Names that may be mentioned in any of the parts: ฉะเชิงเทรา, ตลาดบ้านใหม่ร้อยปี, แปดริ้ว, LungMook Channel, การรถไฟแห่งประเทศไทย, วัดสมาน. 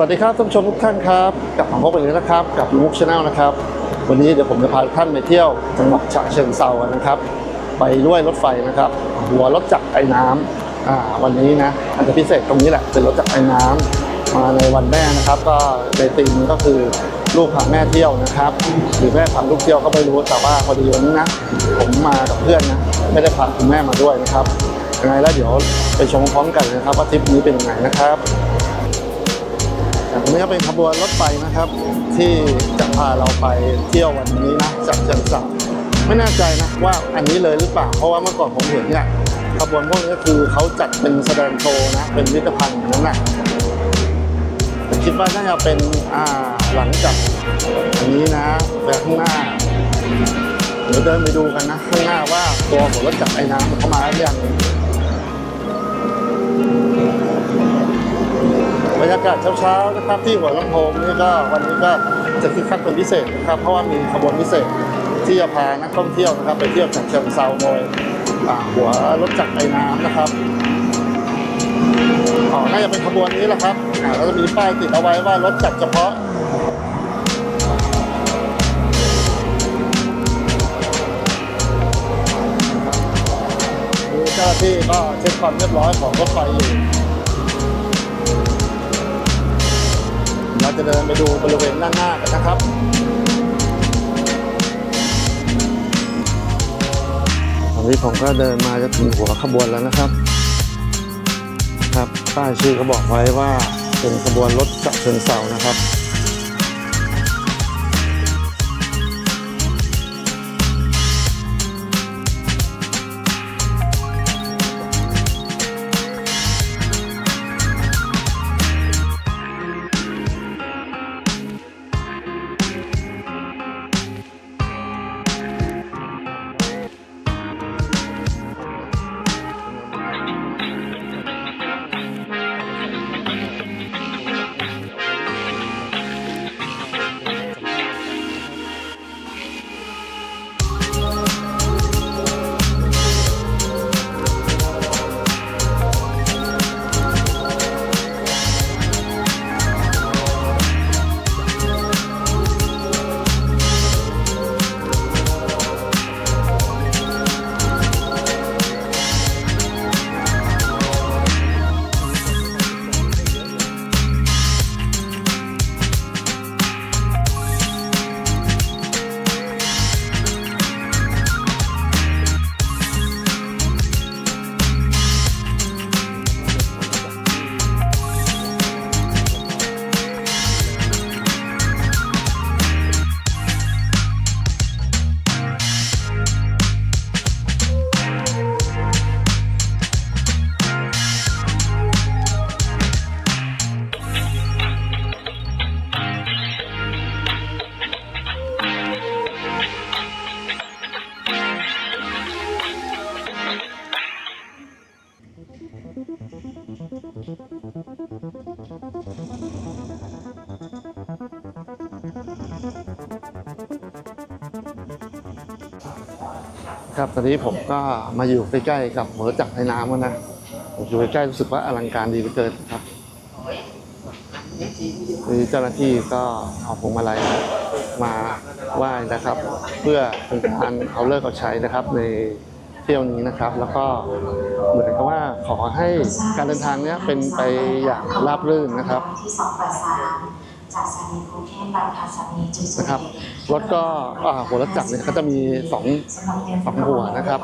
วัสดีครับท่านผู้ชมทุกท่านครับกลับมาพบกันอีกนะครับกับมุกชาแนลนะครับวันนี้เดี๋ยวผมจะพาท่านไปเที่ยวจังหวัดฉะเชิงเทรานะครับไปด้วยรถไฟนะครับหัวรถจักรไอ้น้ำวันนี้นะอาจจะพิเศษตรงนี้แหละเป็นรถจักรไอ้น้ำมาในวันแม่นะครับก็ในธีมก็คือลูกพาแม่เที่ยวนะครับหรือแม่พาลูกเที่ยวก็ไม่รู้แต่ว่าพอดีวันนี้นะผมมากับเพื่อนนะไม่ได้พาคุณแม่มาด้วยนะครับยังไงแล้วเดี๋ยวไปชมพร้อมกันนะครับว่าทริปนี้เป็นยังไงนะครับนี่ก็เป็นขบวนรถไฟนะครับที่จะพาเราไปเที่ยววันนี้นะฉะเชิงเทราไม่แน่ใจนะว่าอันนี้เลยหรือเปล่าเพราะว่าเมื่อก่อนผมเห็นเนี่ยขบวนพวกนี้ก็คือเขาจัดเป็นแสดงโชว์นะเป็นพิพิธภัณฑ์นั่นแหละคิดว่าน่าจะเป็นหลังจากอันนี้นะแต่ข้างหน้าเดี๋ยวเดินไปดูกันนะข้างหน้าว่าตัวของรถจักรไอ้น้ำเข้ามาหรือยังบรรยากาศเช้าๆนะครับที่หัวลำโพงนี่ก็วันนี้ก็จะคึกคักเป็นพิเศษนะครับเพราะว่ามีขบวนพิเศษที่จะพานักท่องเที่ยวนะครับไปเที่ยวฉะเชิงเทราโดยหัวรถจักรไอ้น้ำนะครับน่าจะเป็นขบวนนี้แหละครับเราจะมีป้ายติดเอาไว้ว่ารถจักรเฉพาะเจ้าหน้าที่ก็เช็คความเรียบร้อยของรถไฟอยู่เราจะเดินไปดูบริเวณด้านหน้ากันนะครับตอนนี้ผมก็เดินมาจะถึงหัวขบวนแล้วนะครับป้ายชื่อเขาบอกไว้ว่าเป็นขบวนรถฉะเชิงเทรานะครับครับตอนนี้ผมก็มาอยู่ใกล้ๆกับหัวจักรไอ้น้ำนะผมอยู่ใกล้รู้สึกว่าอลังการดีเหลือเกินครับนี่เจ้าหน้าที่ก็เอาพวงมาลัยมาไหว้นะครับเพื่อเป็นการเอาเลิกเอาใช้นะครับในเที่ยวนี้นะครับแล้วก็เหมือนกับว่าขอให้การเดินทางนี้เป็นไปอย่างราบรื่นนะครับนะครับรถก็หัวรถจักรเนี่ยเขาจะมีสองหัวนะครับ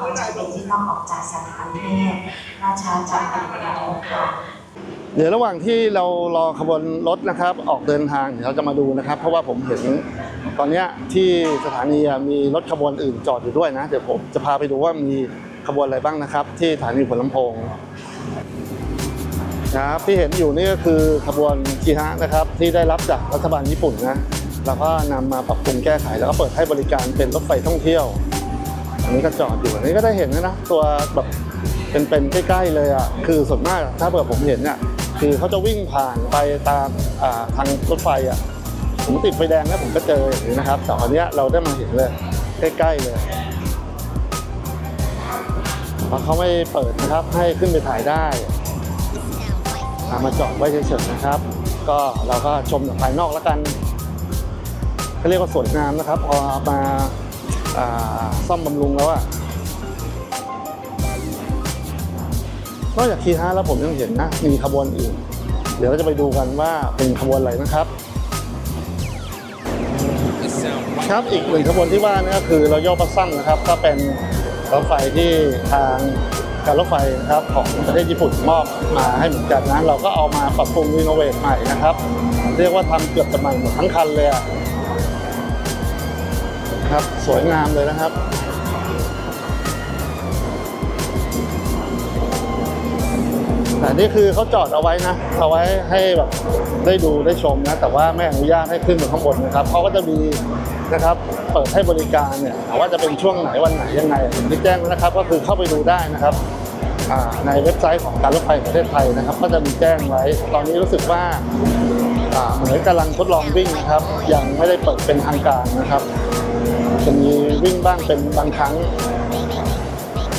เดี๋ยวระหว่างที่เรารอขบวนรถนะครับออกเดินทางเดี๋ยวเราจะมาดูนะครับเพราะว่าผมเห็นตอนนี้ที่สถานีมีรถขบวนอื่นจอดอยู่ด้วยนะเดี๋ยวผมจะพาไปดูว่ามีขบวนอะไรบ้างนะครับที่สถานีหัวลำโพงครับที่เห็นอยู่นี่ก็คือขบวนจิฮะนะครับที่ได้รับจากรัฐบาลญี่ปุ่นนะแล้วก็นำมาปรับปรุงแก้ไขแล้วก็เปิดให้บริการเป็นรถไฟท่องเที่ยวอันนี้ก็จอดอยู่อันนี้ก็ได้เห็นนะตัวแบบเป็นใกล้ๆเลยอ่ะคือส่วนมากถ้าเผื่อผมเห็นเนี่ยคือเขาจะวิ่งผ่านไปตามทางรถไฟอ่ะผมติดไฟแดงแล้วผมก็เจออย่างนี้นะครับแต่อันนี้เราได้มาเห็นเลยใกล้ๆเลยเพราะเขาไม่เปิดนะครับให้ขึ้นไปถ่ายได้มาจอดไว้เฉยๆนะครับ ก็เราก็ชมจากภายนอกแล้วกันเขาเรียกว่าสวยงามนะครับพอมาซ่อมบำรุงแล้วอะนอกจากที5แล้วผมยังเห็นนะมีขบวนอื่นเดี๋ยวเราจะไปดูกันว่าเป็นขบวนอะไรนะครับครับอีกหนึ่งขบวนที่ว่านี่ก็คือรอยัลบัสซัมนะครับก็เป็นรถไฟที่ทางการรถไฟนะครับของประเทศญี่ปุ่นมอบมาให้เหมือนกันนะเราก็เอามาปรับปรุงรีโนเวทใหม่นะครับเรียกว่าทำเกือบจะใหม่หมดทั้งคันเลยครับสวยงามเลยนะครับแต่นี่คือเขาจอดเอาไว้นะเอาไว้ให้แบบได้ดูได้ชมนะแต่ว่าไม่อนุญาตให้ขึ้นไปข้างบนนะครับเขาก็จะมีนะครับเปิดให้บริการเนี่ยว่าจะเป็นช่วงไหนวันไหนยังไงที่แจ้งนะครับก็คือเข้าไปดูได้นะครับในเว็บไซต์ของการรถไฟประเทศไทยนะครับก็จะมีแจ้งไว้ตอนนี้รู้สึกว่าเหมือนกำลังทดลองวิ่งนะครับยังไม่ได้เปิดเป็นทางการนะครับจะมีวิ่งบ้างเป็นบางครั้ง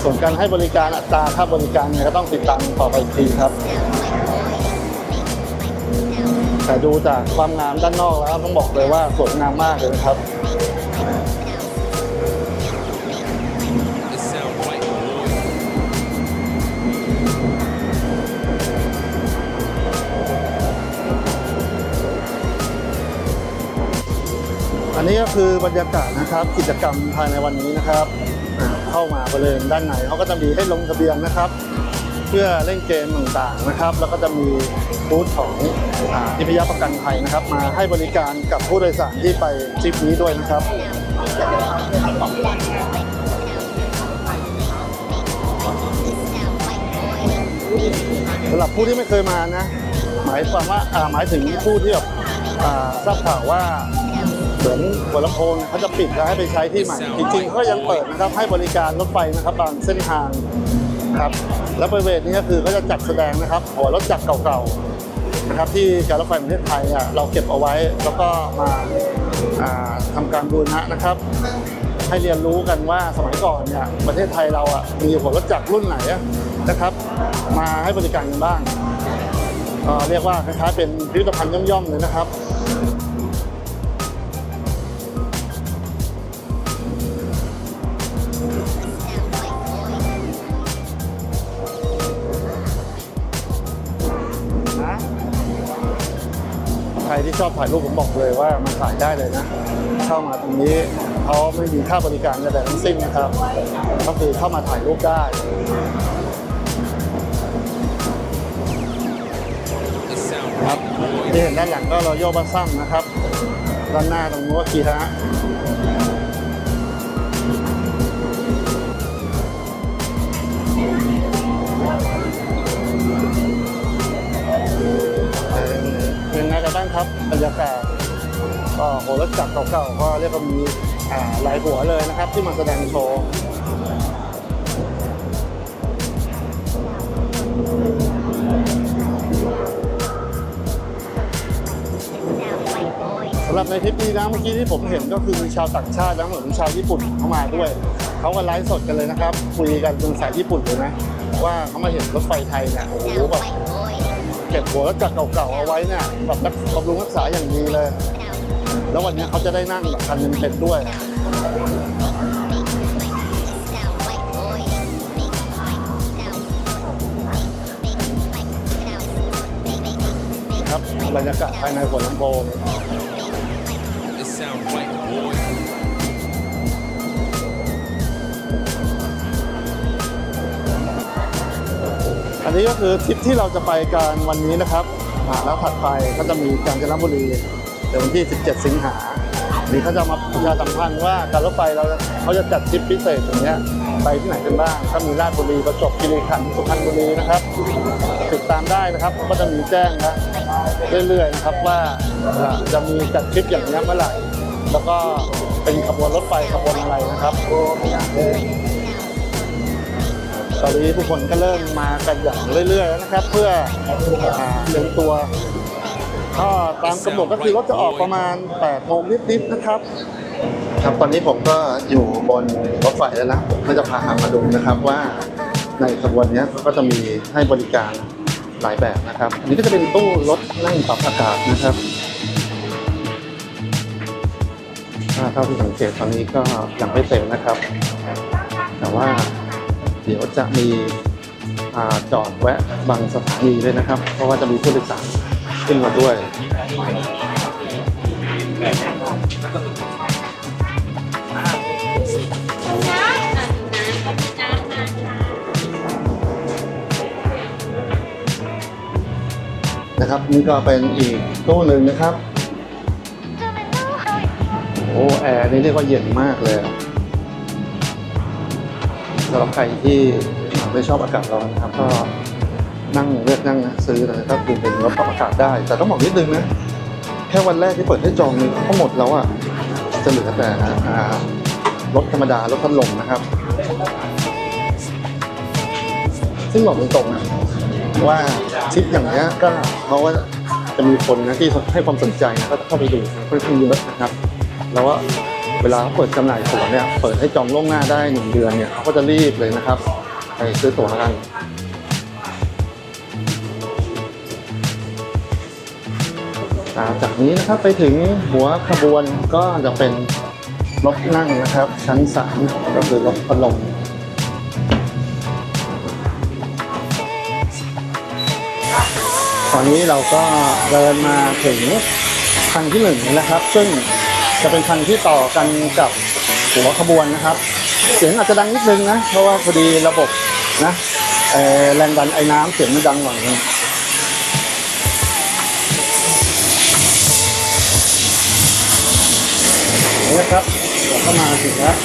ส่วนการให้บริการอัตราค่าบริการเนี่ยก็ต้องติดตามต่อไปอีกทีครับแต่ดูจากความงามด้านนอกแล้วต้องบอกเลยว่าสวยงามมากเลยนะครับอันนี้ก็คือบรรยากาศนะครับกิจกรรมภายในวันนี้นะครับเข้ามาบริเวณด้านในเขาก็จะมีให้ลงทะเบียนนะครับเพื่อเล่นเกมต่างๆนะครับแล้วก็จะมีบูธของทิพยประกันภัยนะครับมาให้บริการกับผู้โดยสารที่ไปทริปนี้ด้วยนะครับสำหรับผู้ที่ไม่เคยมานะหมายถึงผู้ที่แบบทราบข่าวว่าเหมือนหัวลำโพงเขาจะปิดแล้วให้ไปใช้ที่ใหม่จริงๆก็ยังเปิดนะครับให้บริการรถไฟนะครับบางเส้นทางครับและบริเวณนี้ก็คือเขาจะจัดแสดงนะครับหัวรถจักรเก่าๆนะครับที่การรถไฟประเทศไทยเราเก็บเอาไว้แล้วก็มาทำการบูรณะนะครับให้เรียนรู้กันว่าสมัยก่อนเนี่ยประเทศไทยเรามีหัวรถจักรรุ่นไหนนะครับมาให้บริการกันบ้างเรียกว่าคล้ายๆเป็นพิพิธภัณฑ์ย่อมๆเลยนะครับใครที่ชอบถ่ายรูปผมบอกเลยว่ามันถ่ายได้เลยนะเข้ามาตรงนี้เขาไม่มีค่าบริการแต่ทั้งสิ้นนะครับก็คือเข้ามาถ่ายรูปได้ครับที่เห็นด้านหลังก็รอยัลบัสซัมนะครับด้านหน้าตรงนู้นก็ทีฮะเป็นไงกันบ้างครับบรรยากาศก็โหรถจักรเก่าๆก็เรียกว่ามีหลายหัวเลยนะครับที่มาแสดงโชว์สำหรับในทริปนี้นะเมื่อกี้ที่ผมเห็นก็คือมีชาวต่างชาติแล้วเหมือนชาวญี่ปุ่นเข้ามาด้วยเขาก็ไลฟ์สดกันเลยนะครับคุยกันเป็นสายญี่ปุ่นเลยนะว่าเขามาเห็นรถไฟไทยเนี่ยโอ้โหแบบเก็บหัวรถจักรเก่าๆเอาไว้เนี่ยแบบบำรุงรักษาอย่างดีเลยแล้ววันนี้เขาจะได้นั่งแบบคันเต็มๆด้วยครับบรรยากาศภายในหัวลำโพงอันนี้ก็คือทริปที่เราจะไปกันวันนี้นะครับแล้วถัดไปก็จะมีกาญจนบุรีเดี๋ยววันที่17สิงหานี่เขาจะมาประชาสัมพันธ์ว่าการรถไฟเขาจะจัดทริปพิเศษอย่างเงี้ยไปที่ไหนกันบ้างก็มีราชบุรีประจวบคีรีขันธ์สุพรรณบุรีนะครับติดตามได้นะครับก็จะมีแจ้งนะเรื่อยๆนะครับว่าจะมีจัดทริปอย่างนี้เมื่อไหร่แล้วก็เป็นขบวนรถไฟขบวนอะไรนะครับตอนนี้ผู้คนก็เริ่มมากันอย่างเรื่อยๆนะครับเพื่อเตรียมตัวก็ตามกำหนดก็คือรถจะออกประมาณ8โมงนิดๆนะครับครับตอนนี้ผมก็อยู่บนรถไฟแล้วนะผมก็จะพามาดูนะครับว่าในขบวนนี้ก็จะมีให้บริการ หลายแบบนะครับอันนี้ก็จะเป็นตู้รถนั่งปรับอากาศนะครับเท่าที่สังเกตตอนนี้ก็ยังไม่เต็มนะครับแต่ว่าเดี๋ยวจะมีจอดแวะบางสถานีเลยนะครับเพราะว่าจะมีผู้โดยสารขึ้นมาด้วยนะครับนี่ก็เป็นอีกตู้หนึ่งนะครับโอ้แอร์นี่เรียกว่าเย็นมากเลยสำหรับใครที่ไม่ชอบอากาศร้อนนะครับก็นั่งเลือกนั่งซื้อนะครับคือเป็นรถปรับอากาศได้แต่ต้องบอกนิดนึงนะแค่วันแรกที่เปิดให้จองนี่ก็หมดแล้วอ่ะจะเหลือแต่รถธรรมดารถพัดลมนะครับซึ่งบอกตรงๆนะว่าทริปอย่างนี้ก็เพราะว่าจะมีคนนะที่ให้ความสนใจนะก็เข้าไปดูค่อนข้างเยอะนะครับแล้วว่าเวลาเปิดจำหน่ายตั๋วเนี่ยเปิดให้จองล่วงหน้าได้1 เดือนเนี่ยเขาก็จะรีบเลยนะครับไปซื้อตั๋วกันจากนี้นะครับไปถึงหัวขบวนก็จะเป็นรถนั่งนะครับชั้น 3ก็คือรถพัดลมตอนนี้เราก็เดินมาถึงคันที่1นะครับซึ่งจะเป็นคันที่ต่อกันกับหัวขบวนนะครับเสียงอาจจะดังนิดนึงนะเพราะว่าพอดีระบบนะแรงดันไอ้น้ำเสียงมันดังหน่อยนึงนะครับเราก็มาถึงแล้ว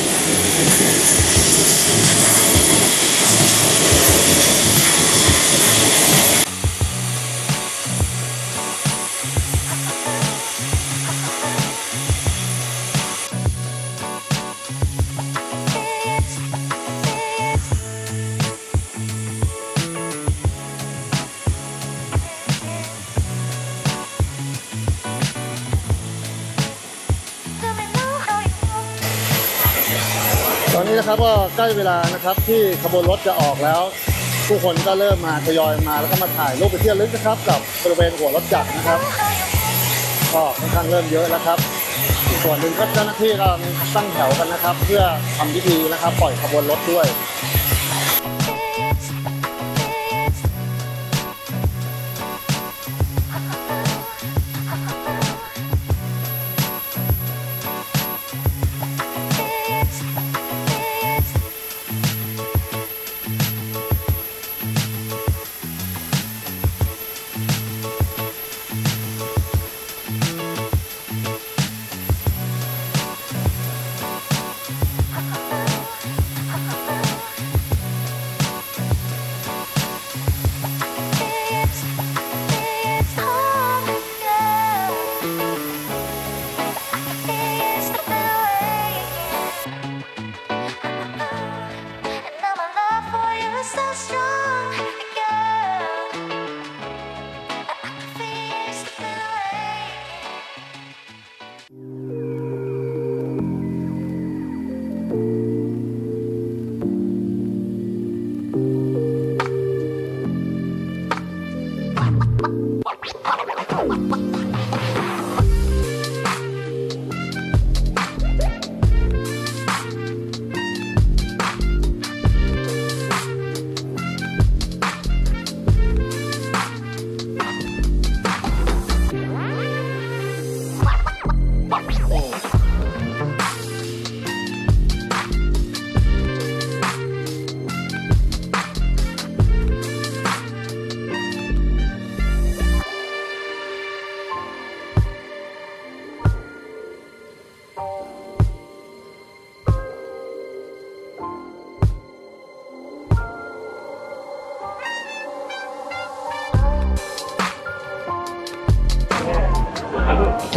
ตอนนี้นะครับก็ใกล้เวลานะครับที่ขบวนรถจะออกแล้วผู้คนก็เริ่มมาทยอยมาแล้วก็มาถ่ายรูปไปเที่ยวลึกนะครับกับบริเวณหัวรถจักรนะครับก็ค่อนข้างเริ่มเยอะแล้วครับส่วนหนึ่งก็เจ้าหน้าที่ก็ตั้งแถวกันนะครับเพื่อทำพิธีนะครับปล่อยขบวนรถด้วย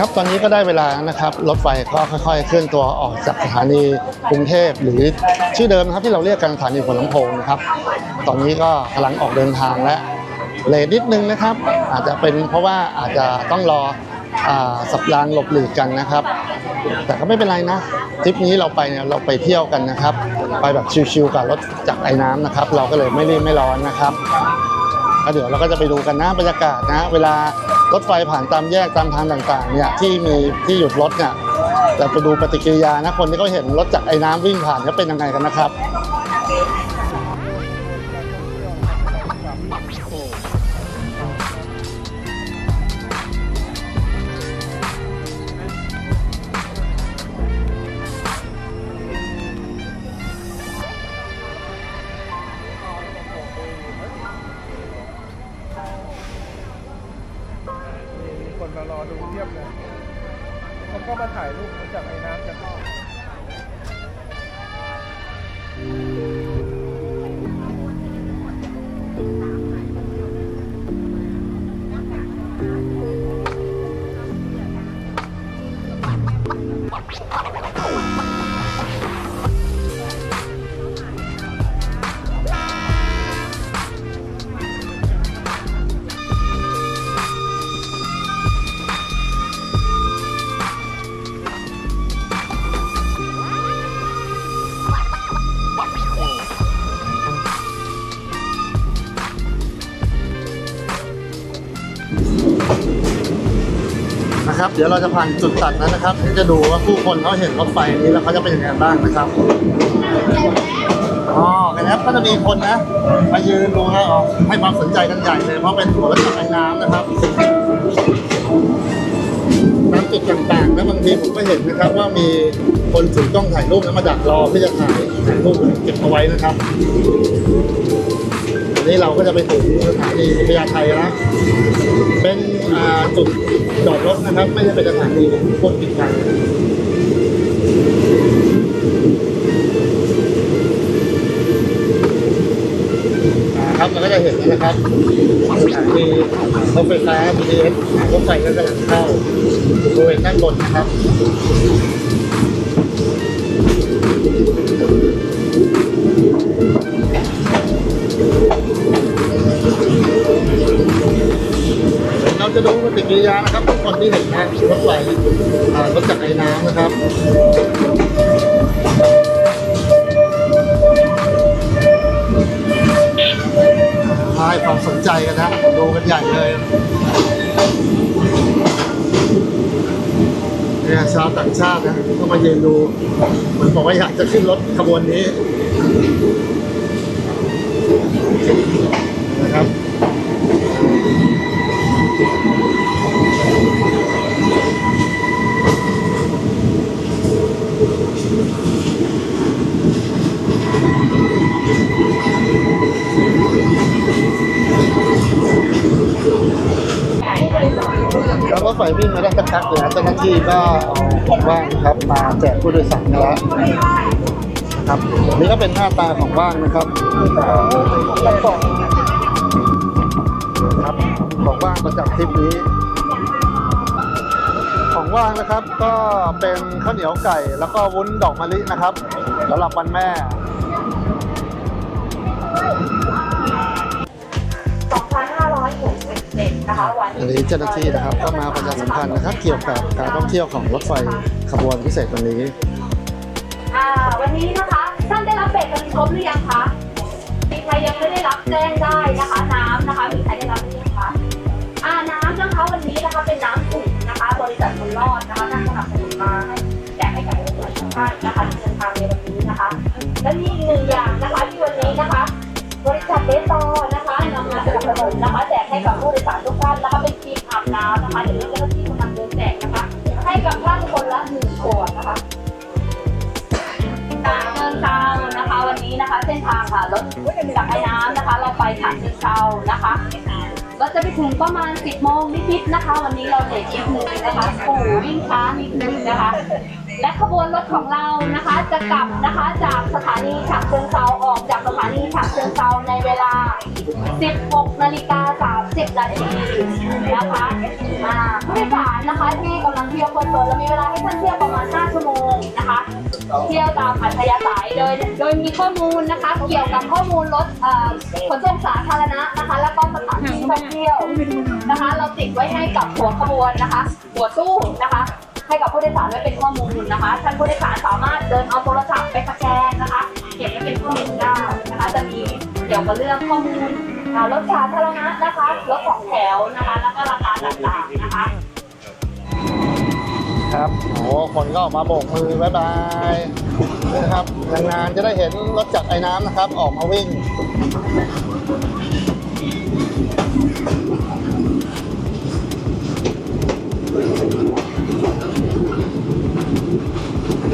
ครับตอนนี้ก็ได้เวลานะครับรถไฟก็ค่อยๆเคลื่อนตัวออกจากสถานีกรุงเทพหรือชื่อเดิมนะครับที่เราเรียกกันสถานีหัวลำโพงนะครับตอนนี้ก็กำลังออกเดินทางและเลทนิดนึงนะครับอาจจะเป็นเพราะว่าอาจจะต้องรอสับรางหลบหลีกกันนะครับแต่ก็ไม่เป็นไรนะทริปนี้เราไปเนี่ยเราไปเที่ยวกันนะครับไปแบบชิลๆกับรถจักรไอ้น้ำนะครับเราก็เลยไม่รีบไม่ร้อนนะครับ เดี๋ยวเราก็จะไปดูกันนะบรรยากาศนะเวลารถไฟผ่านตามแยกตามทางต่างๆเนี่ยที่มีที่หยุดรถเนี่ยเราไปดูปฏิกิริยานะคนที่เขาเห็นรถจากไอ้น้ำวิ่งผ่านเขาเป็นยังไงกันนะครับมารอดูเทียบเลยผมก็มาถ่ายรูปจากไอ้น้ำจะเข้านะครับเดี๋ยวเราจะผ่านจุดตัดนั้นนะครับจะดูว่าผู้คนเขาเห็นรถไฟนี้แล้วเขาจะเป็นยังไงบ้างนะครับอ๋อนะครับก็จะมีคนนะมายืนดูนะออกให้ความสนใจกันใหญ่เลยเพราะเป็นรถไฟน้ำนะครับตามจุดต่างๆนะบางทีผมก็เห็นนะครับว่ามีคนถือกล้องถ่ายรูปแล้วมาดักรอเพื่อจะถ่ายรูปเก็บเอาไว้นะครับวันนี้เราก็จะไปถึงสถานีพญาไทนะเป็นจุดจอดรถนะครับไม่ใช่เป็นสถานีคนติดกันครับเราก็จะเห็นนะครับสถานีรถไฟฟ้า BTS รถไฟกำลังเข้าบริเวณด้านบนนะครับเราจะดูปฏิกิริยานะครับทุกคนที่เห็นนะรถไฟรถจักรยานน้ำนะครับให้ความสนใจกันนะดูกันใหญ่เลยเนี่ยชาวต่างชาตินะก็มายืนดูเหมือนบอกว่าอยากจะขึ้นรถขบวนนี้นะครับแล้วก็ไฟวิ่งมาได้สักพักเลยนะเจ้าหน้าที่ก็บอกว่านะครับมาแจกผู้โดยสารกันแล้วครับนี่ก็เป็นหน้าตาของว่างนะครับของว่างประจำทริปนี้ของว่างนะครับก็เป็นข้าวเหนียวไก่แล้วก็วุ้นดอกมะลินะครับสำหรับวันแม่อันนี้เจ้าหน้าที่นะครับก็มาประชาสัมพันธ์นะครับเกี่ยวกับการท่องเที่ยวของรถไฟขบวนพิเศษวันนี้วันนี้นะคะท่านได้รับเบรกกันครบหรือยังคะมีใครยังไม่ได้รับแจ้งได้นะคะน้ำนะคะมีใครได้รับหรือยังคะน้ำนะคะวันนี้นะคะเป็นน้ำถุงนะคะบริษัทบุญรอดนะคะนำสนับสนุนมาให้แจกให้กับผู้ประสบภัยนะคะที่เดินทางในวันนี้นะคะและมีอีกหนึ่งอย่างนะคะที่วันนี้นะคะบริษัทเดตอนะคะนำมาสนับสนุนนะคะแจกให้กับผู้โดยสารทุกท่านนะคะเป็นครีมอาบน้ำนะคะเดี๋ยวเจ้าหน้าที่กำลังเดินแจกนะคะให้กับท่านคนละ1 ขวดนะคะการเดินทางนะคะวันนี้นะคะเส้นทางค่ะรถจากไอ้น้ำนะคะเราไปฉะเชิงเทรานะคะก็จะไปถึงประมาณ10 โมงนิดๆนะคะวันนี้เราเด็กนิดนึงนะคะปู่วิ่งช้านิดนึงนะคะและขบวนรถของเรานะคะจะกลับนะคะจากสถานีฉะเชิงเทราออกจากสถานีฉะเชิงเทราในเวลา 16:30 น.นะคะผู้โดยสารนะคะที่กำลังเที่ยวคนเดียวเรามีเวลาให้ท่านเที่ยวประมาณ5 ชั่วโมงนะคะเที่ยวตามอัธยาศัยโดยมีข้อมูลนะคะเกี่ยวกับข้อมูลรถขนส่งสาธารณะนะคะแล้วก็สถานที่ท่องเที่ยวนะคะเราติดไว้ให้กับหัวขบวนนะคะหัวตู้นะคะให้กับผู้โดยสารไว้เป็นข้อมูลนะคะท่านผู้โดยสารสามารถเดินเอาโทรศัพท์ไปสแกนนะคะเก็บไว้เป็นข้อมูลได้นะคะจะมีเกี่ยวกับเรื่องข้อมูล รถสาธารณะนะคะรถของแถวนะคะแล้วก็ราคาต่างๆนะคะครับโอ้คนก็ออกมาโบกมือบ๊ายบายนะครับนานๆจะได้เห็นรถจักรไอ้น้ำนะครับออกมาวิ่ง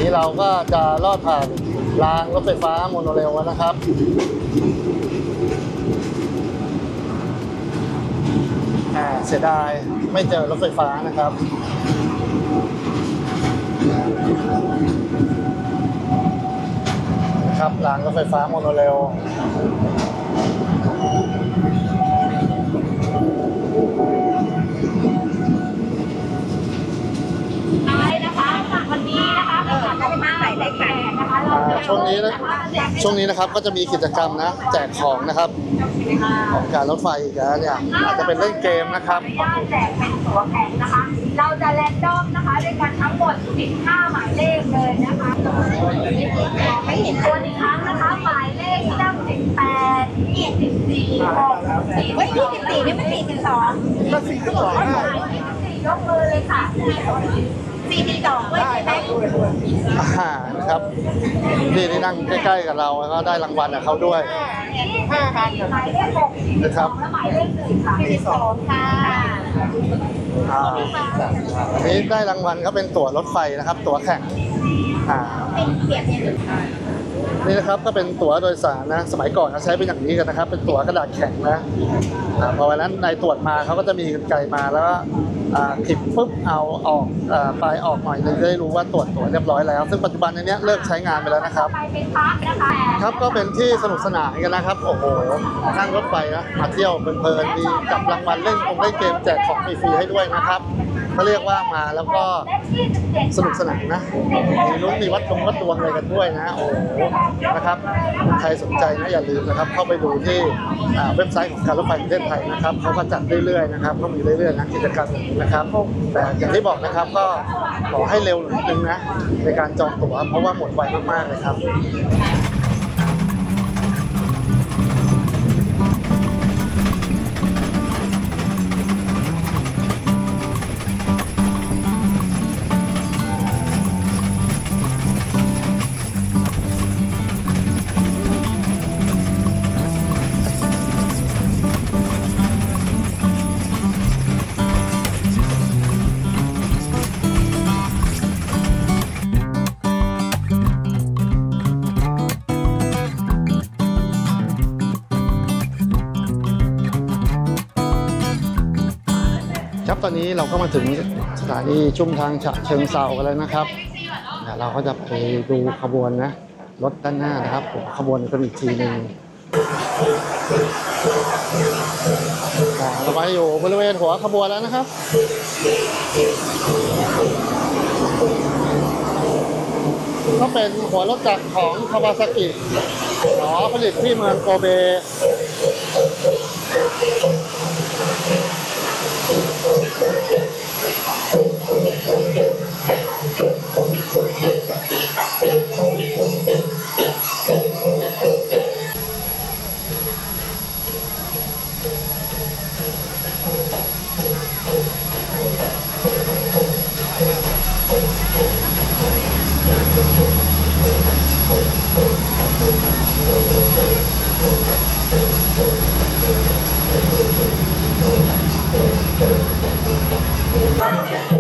นี้เราก็จะลอดผ่านรางรถไฟฟ้าโมโนเรลนะครับเสียดายไม่เจอรถไฟฟ้านะครับครับรางรถไฟฟ้าโมโนเรลช่วงนี้นะครับก็จะมีกิจกรรมนะแจกของนะครับของการรถไฟอีกแล้วเนี่ยอาจจะเป็นเล่นเกมนะครับแจกเป็นตั๋วแข็งนะคะเราจะแรนดอมนะคะด้วยกันทั้งหมด15หมายเลขเลยนะคะไม่เห็นตัวอีกครั้งนะคะหมายเลขที่นั่ง18 24 6 4วันที่14นี่มัน42ยกมือเลยค่ะ42ด้วยใช่ไหมนะครับที่ที่นั่งใกล้ๆกับเราแล้วก็ได้รางวัลกับเขาด้วยหมายเลข6นะครับและหมายเลข1 3 2ค่ะอันนี้ได้รางวัลก็เป็นตั๋วรถไฟนะครับตั๋วแข่งนี่นะครับก็เป็นตั๋วโดยสารนะสมัยก่อนเขาใช้เป็นอย่างนี้กันนะครับเป็นตั๋วกระดาษแข็งนะพอวันนั้นนายตรวจมาเขาก็จะมีกลไกมาแล้วก็ขีดปุ๊บเอาออกปลายออกหน่อยนึงจะได้รู้ว่าตรวจตั๋วเรียบร้อยแล้วซึ่งปัจจุบันในนี้เลิกใช้งานไปแล้วนะครับครับก็เป็นที่สนุกสนานกันนะครับโอ้โหนั่งรถไฟนะมาเที่ยวเพลินๆมีจับรางวัลเล่นคงได้เกมแจกของฟรีๆให้ด้วยนะครับเขาเรียกว่ามาแล้วก็สนุกสนานนะมีลุ้นมีวัดดวงอะไรกันด้วยนะโอ้โหนะครับใครสนใจนะอย่าลืมนะครับเข้าไปดูที่เว็บไซต์ของการรถไฟประเทศไทยนะครับเขาก็จัดเรื่อยๆนะครับก็มีเรื่อยๆนะกิจกรรมนะครับแต่อย่างที่บอกนะครับก็ขอให้เร็วหน่อยนึงนะในการจองตั๋วเพราะว่าหมดไวมากๆเลยครับตอนนี้เราก็มาถึงสถานีชุ่มทางฉะเชิงเทรากันแล้วนะครับเราก็จะไปดูขบวนนะรถด้านหน้านะครับขบวนกันอีกทีหนึ่งเราไปอยู่บริเวณหัวขบวนแล้วนะครับก็เป็นหัวรถจักรของคาวาซากิหอผลิตที่เมืองโกเบ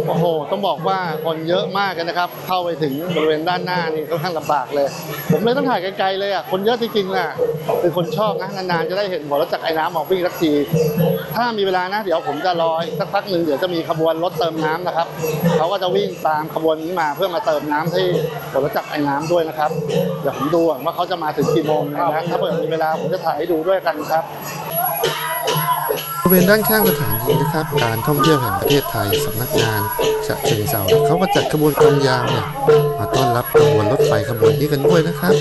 โอ้โหต้องบอกว่าคนเยอะมากกันนะครับเข้าไปถึงบริเวณด้านหน้านี่ค่อนข้างลำบากเลยผมเลยต้องถ่ายไกลๆเลยอ่ะคนเยอะจริงๆน่ะเป็นคนชอบนะนานๆจะได้เห็นหัวรถจักรไอ้น้ำออกวิ่งสักทีถ้ามีเวลานะเดี๋ยวผมจะรอสักพักหนึ่งเดี๋ยวจะมีขบวนรถเติมน้ำนะครับเขาก็จะวิ่งตามขบวนนี้มาเพื่อมาเติมน้ำที่หัวรถจักรไอ้น้ำด้วยนะครับเดี๋ยวผมดูว่าเขาจะมาถึงกี่โมงนะครับถ้าเกิดมีเวลาผมจะถ่ายให้ดูด้วยกันครับบริเวณด้านข้างสถานีนะครับการท่องเที่ยวแห่งประเทศไทยสำนักงานฉะเชิงเทราเขาก็จัดขบวนกลองยาวเนี่ยมาต้อนรับขบวนรถไฟขบวนนี้กันด้วยนะครับ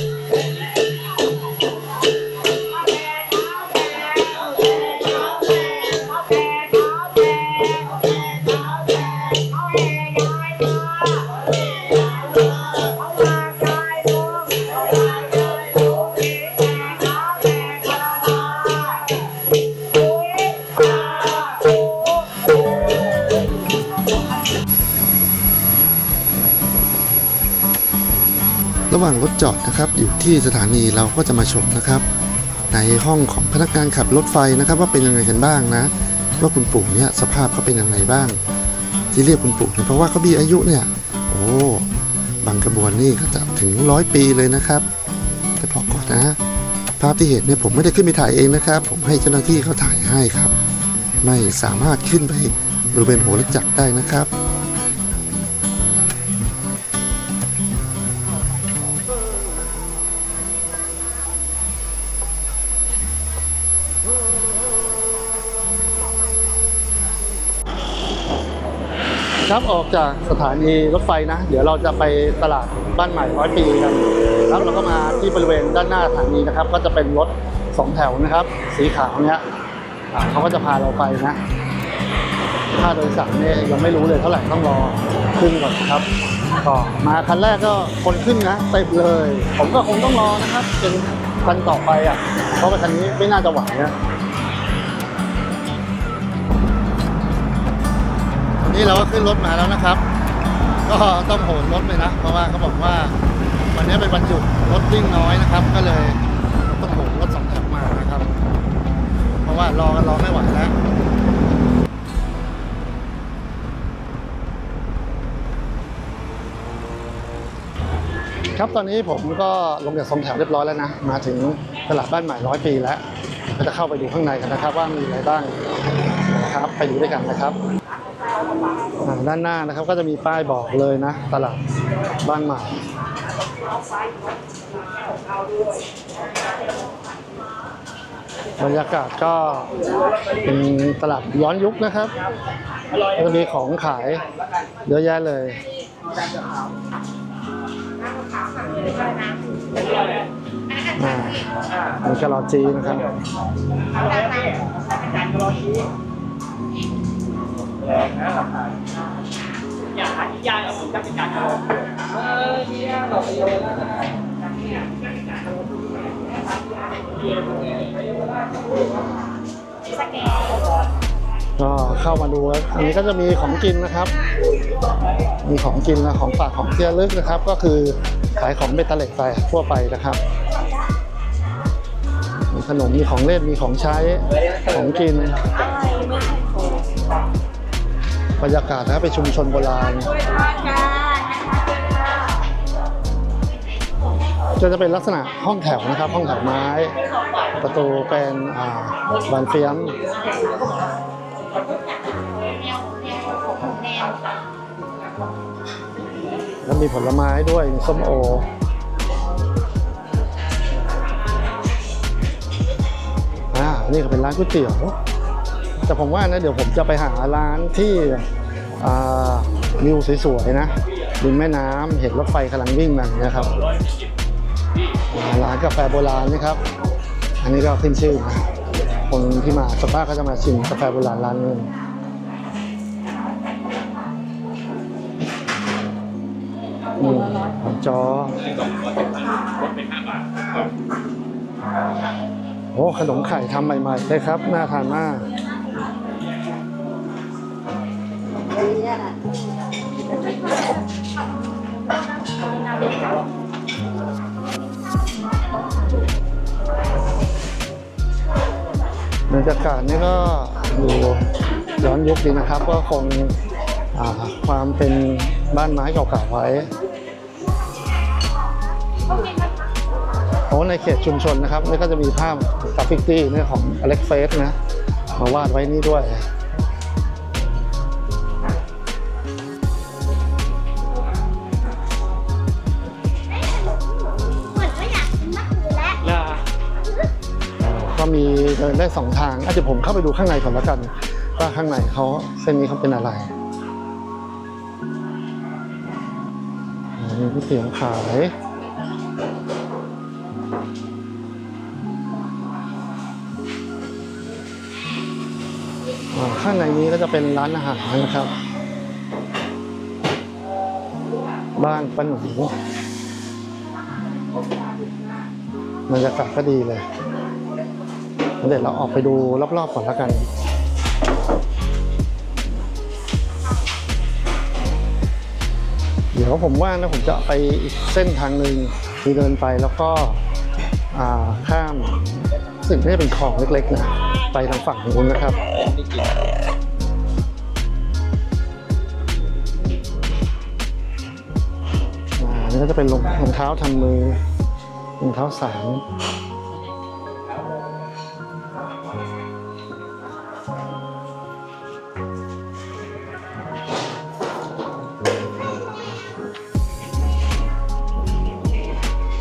ระหว่างรถจอดนะครับอยู่ที่สถานีเราก็จะมาชมนะครับในห้องของพนักงานขับรถไฟนะครับว่าเป็นยังไงกันบ้างนะว่าคุณปู่เนี่ยสภาพเขาเป็นยังไงบ้างที่เรียกคุณปู่เนี่ยเพราะว่าเขามีอายุเนี่ยโอ้บางขบวนนี่ก็จะถึง100 ปีเลยนะครับแต่พอก่อนนะภาพที่เห็นเนี่ยผมไม่ได้ขึ้นไปถ่ายเองนะครับผมให้เจ้าหน้าที่เขาถ่ายให้ครับไม่สามารถขึ้นไปบริเวณโหราจักรได้นะครับครับออกจากสถานีรถไฟนะเดี๋ยวเราจะไปตลาดบ้านใหม่100 ปีกันแล้วเราก็มาที่บริเวณด้านหน้าสถานีนะครับก็จะเป็นรถ2 แถวนะครับสีขาวเนี้ยเขาก็จะพาเราไปนะค่าโดยสารเนี่ยยังไม่รู้เลยเท่าไหร่ต้องรอขึ้นก่อนครับก็มาคันแรกก็คนขึ้นนะเต็มเลยผมก็คงต้องรอนะครับจนคันต่อไปเพราะว่าคันนี้ไม่น่าจะไหวนะนี่เราก็ขึ้นรถมาแล้วนะครับก็ต้องโหนรถเลยนะเพราะว่าเขาบอกว่าวันนี้เป็นวันหยุดรถวิ่งน้อยนะครับก็เลยต้องโหนรถ2 แถวมานะครับเพราะว่ารอกันรอไม่ไหวแล้วครับตอนนี้ผมก็ลงจาก2 แถวเรียบร้อยแล้วนะมาถึงตลาดบ้านใหม่100 ปีแล้วก็จะเข้าไปดูข้างในกันนะครับว่ามีอะไรบ้างนะครับไปดูด้วยกันนะครับด้านหน้านะครับก็จะมีป้ายบอกเลยนะตลาดบ้านใหม่บรรยากาศก็เป็นตลาดย้อนยุคนะครับก็จะมีของขายเยอะแยะเลยมีกะหล่อจีนะครับก็เข้ามาดูอันนี้ก็จะมีของกินนะครับมีของกินนะของฝากของที่ระลึกนะครับก็คือขายของเบตาเล็กไปทั่วไปนะครับมีขนมมีของเล่นมีของใช้ของกินบรรยากาศนะไปชุมชนโบราณจะเป็นลักษณะห้องแถวนะครับห้องแถวไม้ประตูเป็นบานเฟียมแล้วมีผลไม้ด้วยส้มโอนี่ก็เป็นร้านก๋วยเตี๋ยวแต่ผมว่านะเดี๋ยวผมจะไปหาร้านที่วิวสวยๆนะริมแม่น้ำเห็นรถไฟกำลังวิ่งมาเนี่ยครับร้านกาแฟโบราณนะครับอันนี้ก็ขึ้นชื่อนะคนที่มาสปาก็จะมาชิมกาแฟโบราณร้านนึงจอโอ้ขนมไข่ทำใหม่ๆเลยครับน่าทานมากบรรยากาศนี่ก็ดูย้อนยุคดีนะครับก็คงความเป็นบ้านไม้เก่าๆไว้โอ้ในเขตชุมชนนะครับนี่ก็จะมีภาพกราฟิตี้เนี่ยของอเล็กเฟสนะมาวาดไว้นี่ด้วยก็มีเดินได้2 ทางอาจจะผมเข้าไปดูข้างในก่อนแล้วกันว่าข้างในเขาเส้นนี้เขาเป็นอะไรมีก๋วยเตี๋ยวขายข้างในนี้ก็จะเป็นร้านอาหารนะครับบ้านป้าหนูบรรยากาศก็ดีเลยเดี๋ยวเราออกไปดูรอบๆก่อนแล้วกันเดี๋ยว ดี๋ยวผมว่านะผมจะไปอีกเส้นทางหนึ่งคือเดินไปแล้วก็ข้ามสิ่งที่เป็นคลองเล็กๆนะไปทางฝั่งของคุณนะครับนี่ก็จะเป็นรองเท้าทำมือรองเท้าสาร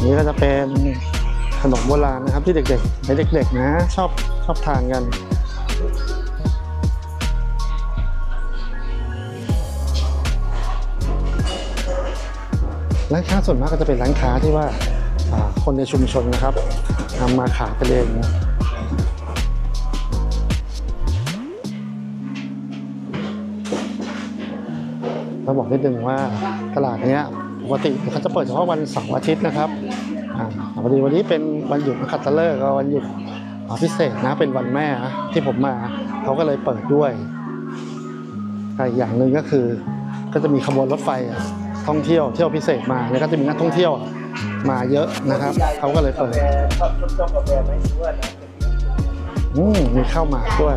นี่ก็จะเป็นขนมโบราณนะครับที่เด็กๆในเด็กๆนะชอบทานกันร้านค้าส่วนมากก็จะเป็นร้านค้าที่ว่าคนในชุมชนนะครับนำมาขายกันเองเราบอกนิดนึงว่าตลาดเนี้ยปกติเขาจะเปิดเฉพาะวันเสาร์อาทิตย์นะครับพอดีวันนี้เป็นวันหยุดขัตฤกษ์ก็วันหยุดพิเศษนะเป็นวันแม่ที่ผมมาเขาก็เลยเปิดด้วยแต่อย่างหนึ่งก็คือก็จะมีขบวนรถไฟท่องเที่ยวพิเศษมาแล้วก็จะมีนักท่องเที่ยวมาเยอะนะครับเขาก็เลยเปิดมีข้าวหมากด้วย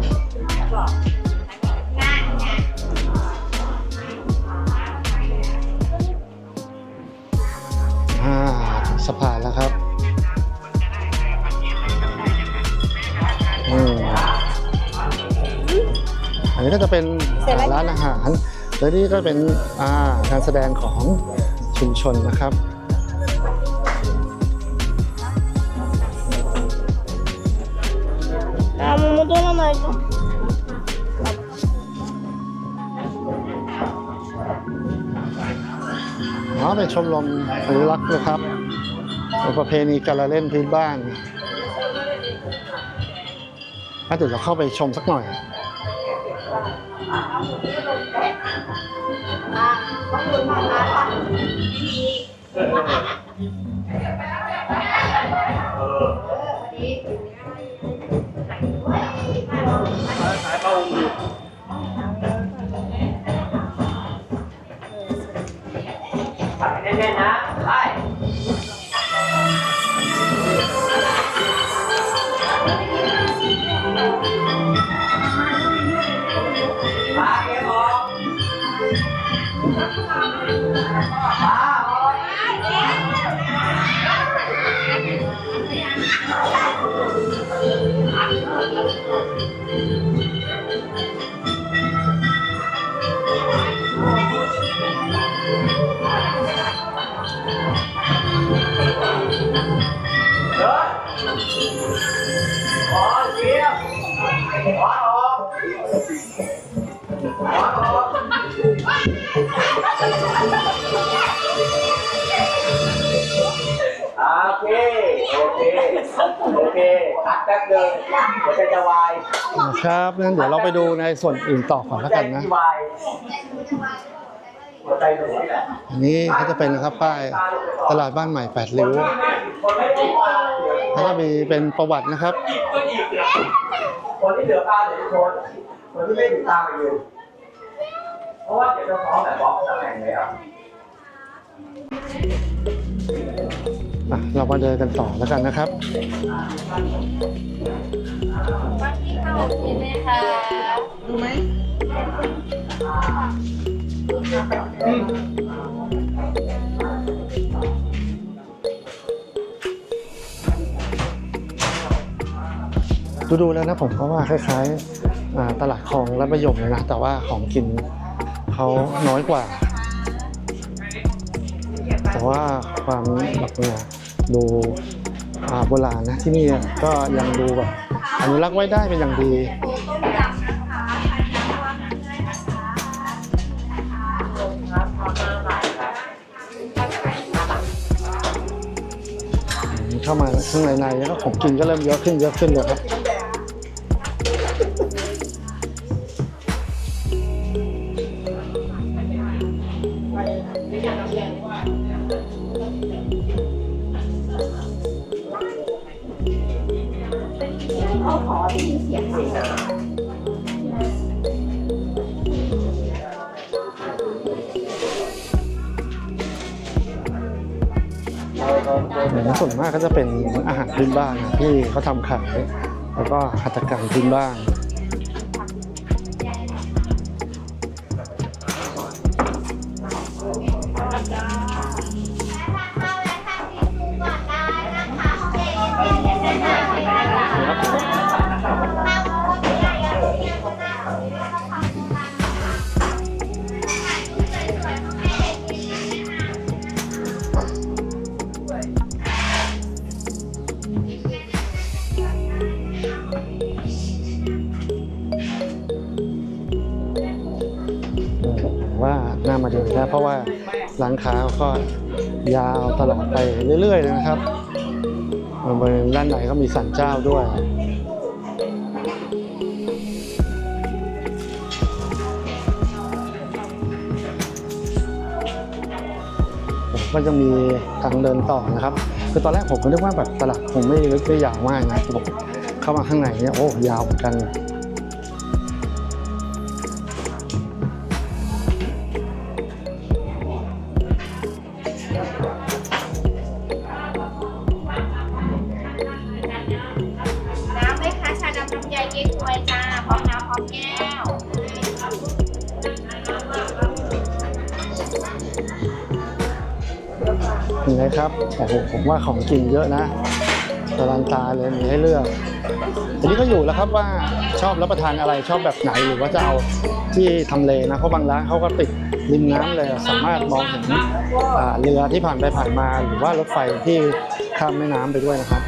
สะพานแล้วครับอันนี้ก็จะเป็นร้านอาหารและนี่ก็เป็นการแสดงของชุมชนนะครับเป็นชมรมอนุรักษ์นะครับประเพณีการเล่นพื้นบ้านถ้าเดี๋ยวเราเข้าไปชมสักหน่อยครับงั้นเดี๋ยวเราไปดูในส่วนอื่นต่อก่อนแล้วกันนะนี่เขาจะเป็นนะครับป้ายตลาดบ้านใหม่8ริ้วเขาจะมีเป็นประวัตินะครับคนที่เหลือตาเหลือทุกคนคนที่ไม่เหลือตาไปอยู่เพราะว่าเดี๋ยวจะฟ้องแบบบล็อกตำแหน่งเลยอ่ะเรามาเดินกันต่อแล้วกันนะครับดูไหมดูแล้วนะผมก็ว่าคล้ายๆตลาดคลองรัฐมยมเลยนะแต่ว่าของกินเขาน้อยกว่าแต่ว่าความแบบเนี่ยดูโบราณนะที่นี่ก็ยังดูแบบอนุรักษ์ไว้ได้เป็นอย่างดีเข้ามาข้างในแล้วก็ของกินก็เริ่มเยอะขึ้นเลยครับ ส่วนมากก็จะเป็นอาหารพื้นบ้านที่เขาทำขายแล้วก็หัตถการพื้นบ้านว่าหน้ามาเดินได้เพราะว่าร้านค้าก็ยาวตลอดไปเรื่อยๆนะครับบริเวณด้านในก็มีศาลเจ้าด้วยก็จะมีทางเดินต่อนะครับคือตอนแรกผมก็นึกว่าแบบตลาดคงไม่ลึกไม่ยาวมากนะผมเข้ามาข้างในเนี่ยโอ้ยาวเหมือนกันนี่นะครับโอ้โหผมว่าของกินเยอะนะตะลันตาเลยมีให้เลือกทีนี้ก็อยู่แล้วครับว่าชอบรับประทานอะไรชอบแบบไหนหรือว่าจะเอาที่ทำเลนะเพราะบางร้านเขาก็ติดริมน้ำเลยสามารถมองเห็นเรือที่ผ่านไปผ่านมาหรือว่ารถไฟที่ข้ามแม่น้ำไปด้วยนะครับ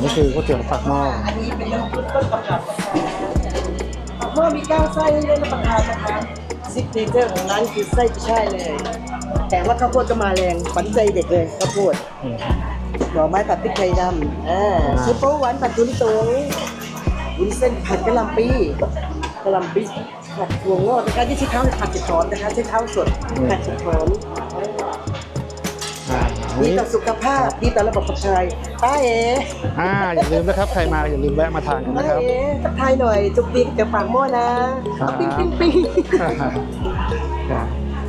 นี่คือก๋วยเตี๋ยวปากหม้ออันนี้เป็นน้ำซุปต้นตำรับปากหม้อมี9ไส้ให้เลือกรับประทานนะคะซิกเนเจอร์ของร้านคือไส้ใช่เลยแต่ว่าข้าวโพดก็มาแรงขวัญใจเด็กเลยข้าวโพดหน่อไม้ผัดพริกไทยดำซุปโป๊หวานผัดทุนตงวุ้นเส้นผัดกะหล่ำปีกะหล่ำปีผัดถั่วงอกนะคะที่ใช้เท้าผัดเจ็ดช้อนนะคะใช้เท้าสดผัดเจ็ดช้อนดีต่อสุขภาพดีต่อระบบขับถ่ายตาเอ๋อย่าลืมนะครับใครมาอย่าลืมแวะมาทานกันนะครับขับถ่ายหน่อยจุกดิกเดี๋ยวปากหม้อนะปิ้ง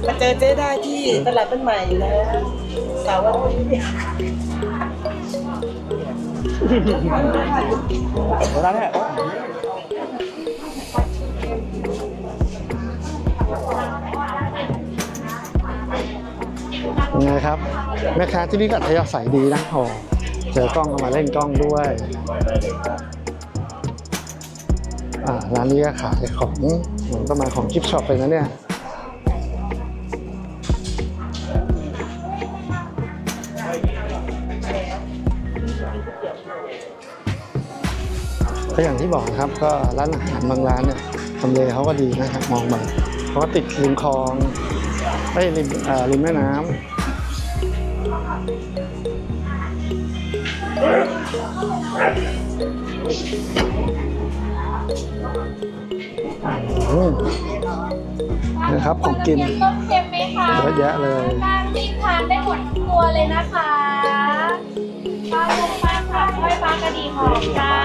มาเจอเจ๊ได้ที่ตลาดบ้านใหม่นะสาวว่าร้านเนี่ยยังไงครับแม่ค้าที่นี่ก็อัธยาศัยดีนะโอ้เจอกล้องมาเล่นกล้องด้วยร้านนี้ก็ขายของเหมือนประมาณของชิปช็อปไปนะเนี่ยก็อย่างที่บอกนะครับก็ร้านอาหารบางร้านเนี่ยทำเลเขาก็ดีนะครับมองมาเพราะติดริมคลองได้ริมแม่น้ำนะครับของกินเยอะแยะเลยกินทานได้หมดทั้งตัวเลยนะคะปลาทูปลาผักไว้ปลากระดีหอมจ้า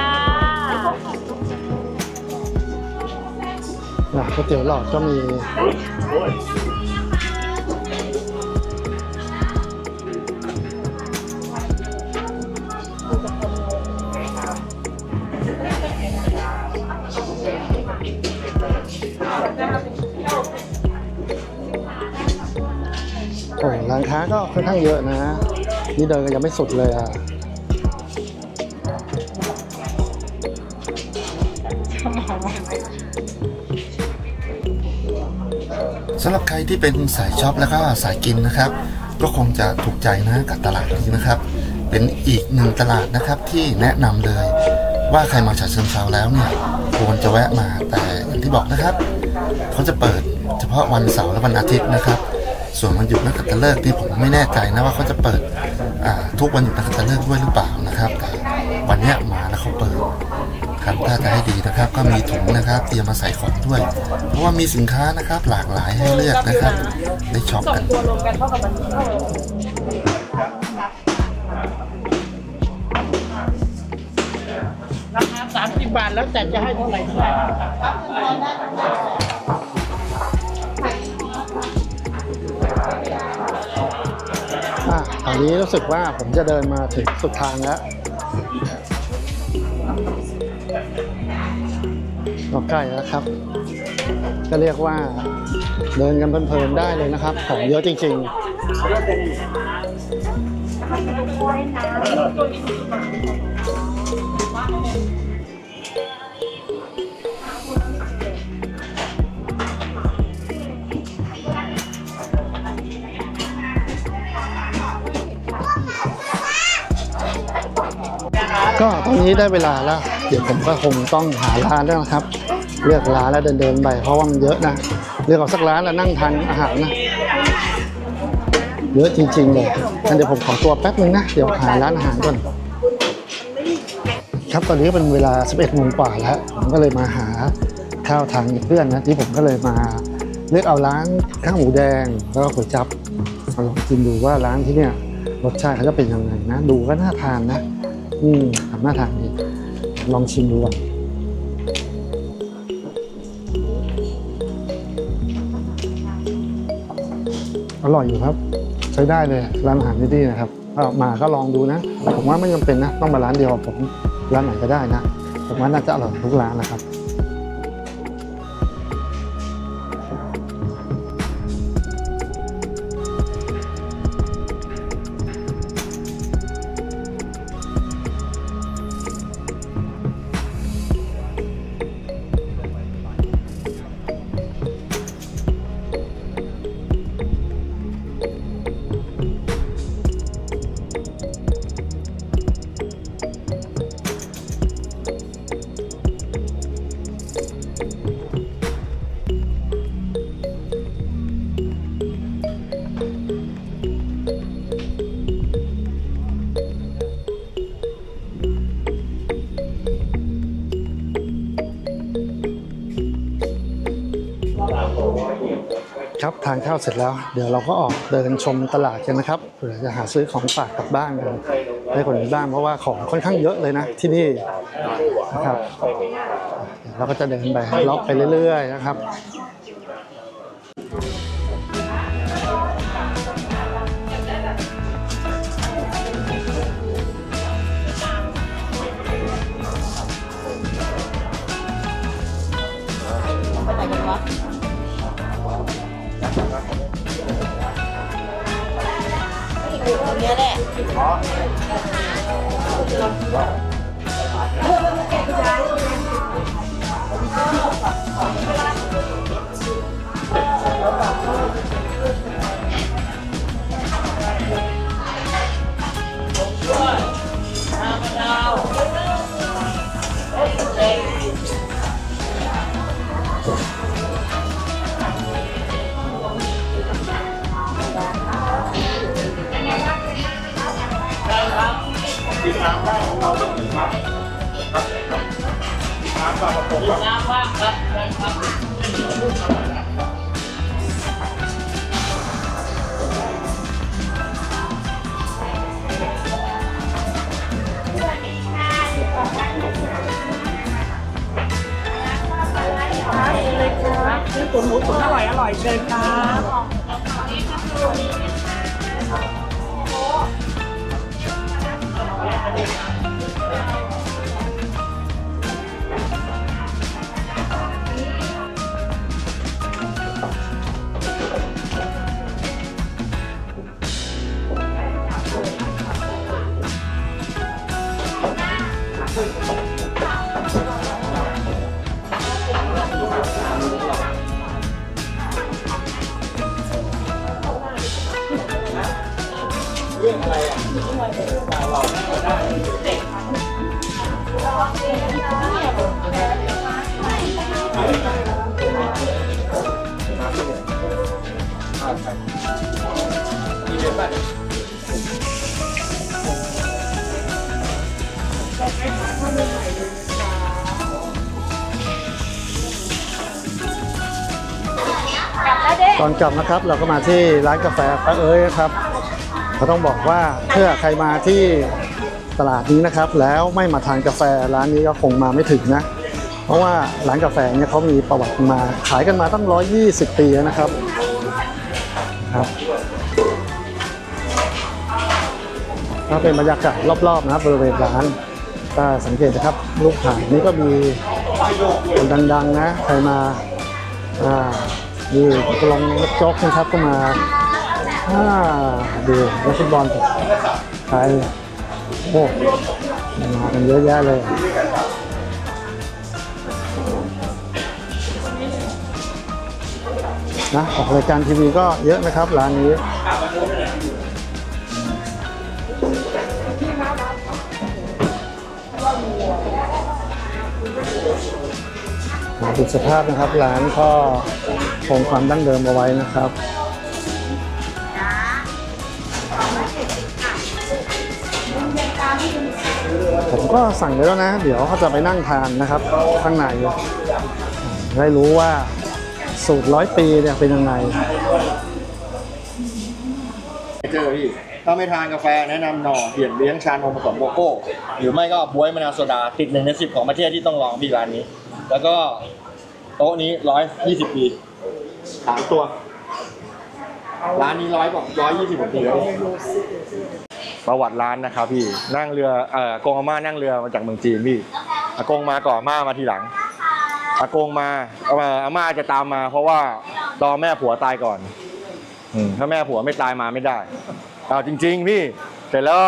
ก๋วยเตี๋ยวหลอดก็มีร้านค้าก็ค่อนข้างเยอะนะนี่เดินยังไม่สุดเลยอ่ะสำหรับใครที่เป็นสายช็อปแล้วก็สายกินนะครับก็คงจะถูกใจนะกับตลาดนี้นะครับเป็นอีกหนึ่งตลาดนะครับที่แนะนำเลยว่าใครมาฉะเชิงเทราแล้วเนี่ยควรจะแวะมาแต่อย่างที่บอกนะครับเขาจะเปิดเฉพาะวันเสาร์และวันอาทิตย์นะครับส่วนวันหยุดนักขัตฤกษ์ที่ผมไม่แน่ใจนะว่าเขาจะเปิดทุกวันหยุดนักขัตฤกษ์ด้วยหรือเปล่านะครับแต่วันนี้มาแล้วเขาเปิดครับถ้าจะให้ดีนะครับก็มีถุงนะครับเตรียมมาใส่ของด้วยเพราะว่ามีสินค้านะครับหลากหลายให้เลือกนะครับได้ช็อปกันราคา30 บาทแล้วแต่จะให้เท่าไหร่ ตอนนี้รู้สึกว่าผมจะเดินมาถึงสุดทางแล้วก็ใกล้แล้วครับก็เรียกว่าเดินกันเพลินๆได้เลยนะครับของเยอะจริงๆก็ตอนนี้ได้เวลาแล้วเดี๋ยวผมก็คงต้องหาร้านแล้วนะครับเลือกร้านแล้วเดินๆไปเพราะว่ามันเยอะนะเลือกเอาสักร้านแล้วนั่งทานอาหารนะเยอะจริงๆเลยงั้นเดี๋ยวผมขอตัวแป๊บนึงนะเดี๋ยวหาร้านอาหารก่อนครับตอนนี้เป็นเวลา 11 โมงกว่าแล้วผมก็เลยมาหาข้าวทานกับเพื่อนนะที่ผมก็เลยมาเลือกเอาร้านข้าวหมูแดงแล้วก็ก๋วยจั๊บลองกินดูว่าร้านที่เนี่ยรสชาติเขาจะเป็นยังไงนะดูก็น่าทานนะน่าทานดีลองชิมดูก่อนอร่อยอยู่ครับใช้ได้เลยร้านอาหารที่นี่นะครับมาก็ลองดูนะผมว่าไม่จำเป็นนะต้องมาร้านเดียวผมร้านไหนก็ได้นะผมว่าน่าจะอร่อยทุกร้านนะครับครับทานข้าวเสร็จแล้วเดี๋ยวเราก็ออกเดินชมตลาดกันนะครับเผื่อจะหาซื้อของฝากกลับบ้านกันได้คนบ้านเพราะว่าของค่อนข้างเยอะเลยนะที่นี่นะครับเราก็จะเดินไปเลาะไปเรื่อยๆนะครับตุ๋นหมูตุ๋นอร่อยอร่อยเชิญครับตอนกลับนะครับเราก็มาที่ร้านกาแฟป้าเอ๋ยครับเขาต้องบอกว่าเพื่อใครมาที่ตลาดนี้นะครับแล้วไม่มาทานกาแฟร้านนี้ก็คงมาไม่ถึงนะเพราะว่าร้านกาแฟเนี่ยเขามีประวัติมาขายกันมาตั้ง120 ปีนะครับ นะเป็นบรรยากาศรอบๆนะครับบริเวณร้านก็สังเกตนะครับลูกหาดนี้ก็มีคนดังๆนะใครมาดูกลองโจ๊กนะครับก็มาดูนักฟุตบอลไทยโอ้มากันเยอะแยะเลยนะออกรายการทีวีก็เยอะนะครับร้านนี้ดูสภาพนะครับร้านก็คงความดั้งเดิมเอาไว้นะครับผมก็สั่งไปแล้วนะเดี๋ยวเขาจะไปนั่งทานนะครับข้างในได้รู้ว่าสูตรร้อยปีเนี่ยเป็นยังไงเจอพี่ถ้าไม่ทานกาแฟแนะนำหน่อเหี่ยนเลี้ยงชานมผสมโกโก้หรือไม่ก็บ๊วยมะนาวโซดาติด1 ใน 10ของประเทศที่ต้องลองที่ร้านนี้แล้วก็โต๊ะนี้120 ปี3 ตัวร้านนี้120 กว่าปีแล้วประวัติร้านนะครับพี่นั่งเรือกงอาม่านั่งเรือมาจากเมืองจีนพี่อากงมาก่อนอาม่ามาทีหลังอากงมาอาม่าจะตามมาเพราะว่าตอนแม่ผัวตายก่อนถ้าแม่ผัวไม่ตายมาไม่ได้เอาจริงๆพี่เสร็จแล้ว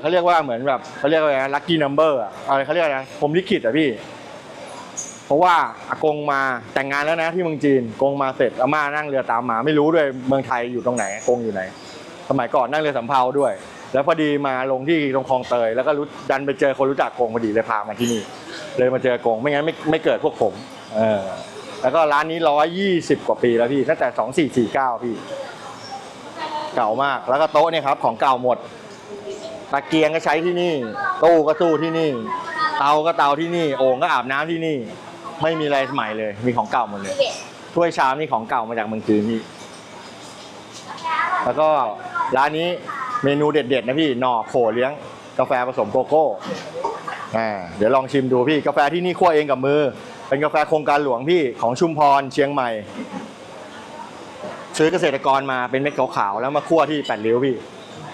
เขาเรียกว่าเหมือนแบบเขาเรียกว่าอะไรลัคกี้นัมเบอร์อะไรเขาเรียกอะไรผมลิขิตอ่ะพี่เพราะว่าอากงมาแต่งงานแล้วนะที่เมืองจีนกงมาเสร็จอาม่านั่งเรือตามมาไม่รู้ด้วยเมืองไทยอยู่ตรงไหนกงอยู่ไหนสมัยก่อนนั่งเรือสำเภาด้วยแล้วพอดีมาลงที่ตรงคลองเตยแล้วก็รู้ดันไปเจอคนรู้จักกงพอดีเลยพามาที่นี่เลยมาเจอกงไม่งั้นไม่เกิดพวกผมแล้วก็ร้านนี้120 กว่าปีแล้วพี่ตั้งแต่2449พี่เก่ามากแล้วก็โต๊ะเนี่ยครับของเก่าหมดตะเกียงก็ใช้ที่นี่ตู้ก็ตู้ที่นี่เตาก็เตาที่นี่โอ่งก็อาบน้ำที่นี่ไม่มีอะไรใหม่เลยมีของเก่าหมดเลยถ้วยชามนี่ของเก่ามาจากเมืองจีนพี่แล้วก็ร้านนี้เมนูเด็ดๆนะพี่หน่อโขเลี้ยงกาแฟผสมโกโก้เดี๋ยวลองชิมดูพี่กาแฟที่นี่คั่วเองกับมือเป็นกาแฟโครงการหลวงพี่ของชุมพรเชียงใหม่ซื้อเกษตรกรมาเป็นเม็ดขาวๆแล้วมาคั่วที่8 ริ้วพี่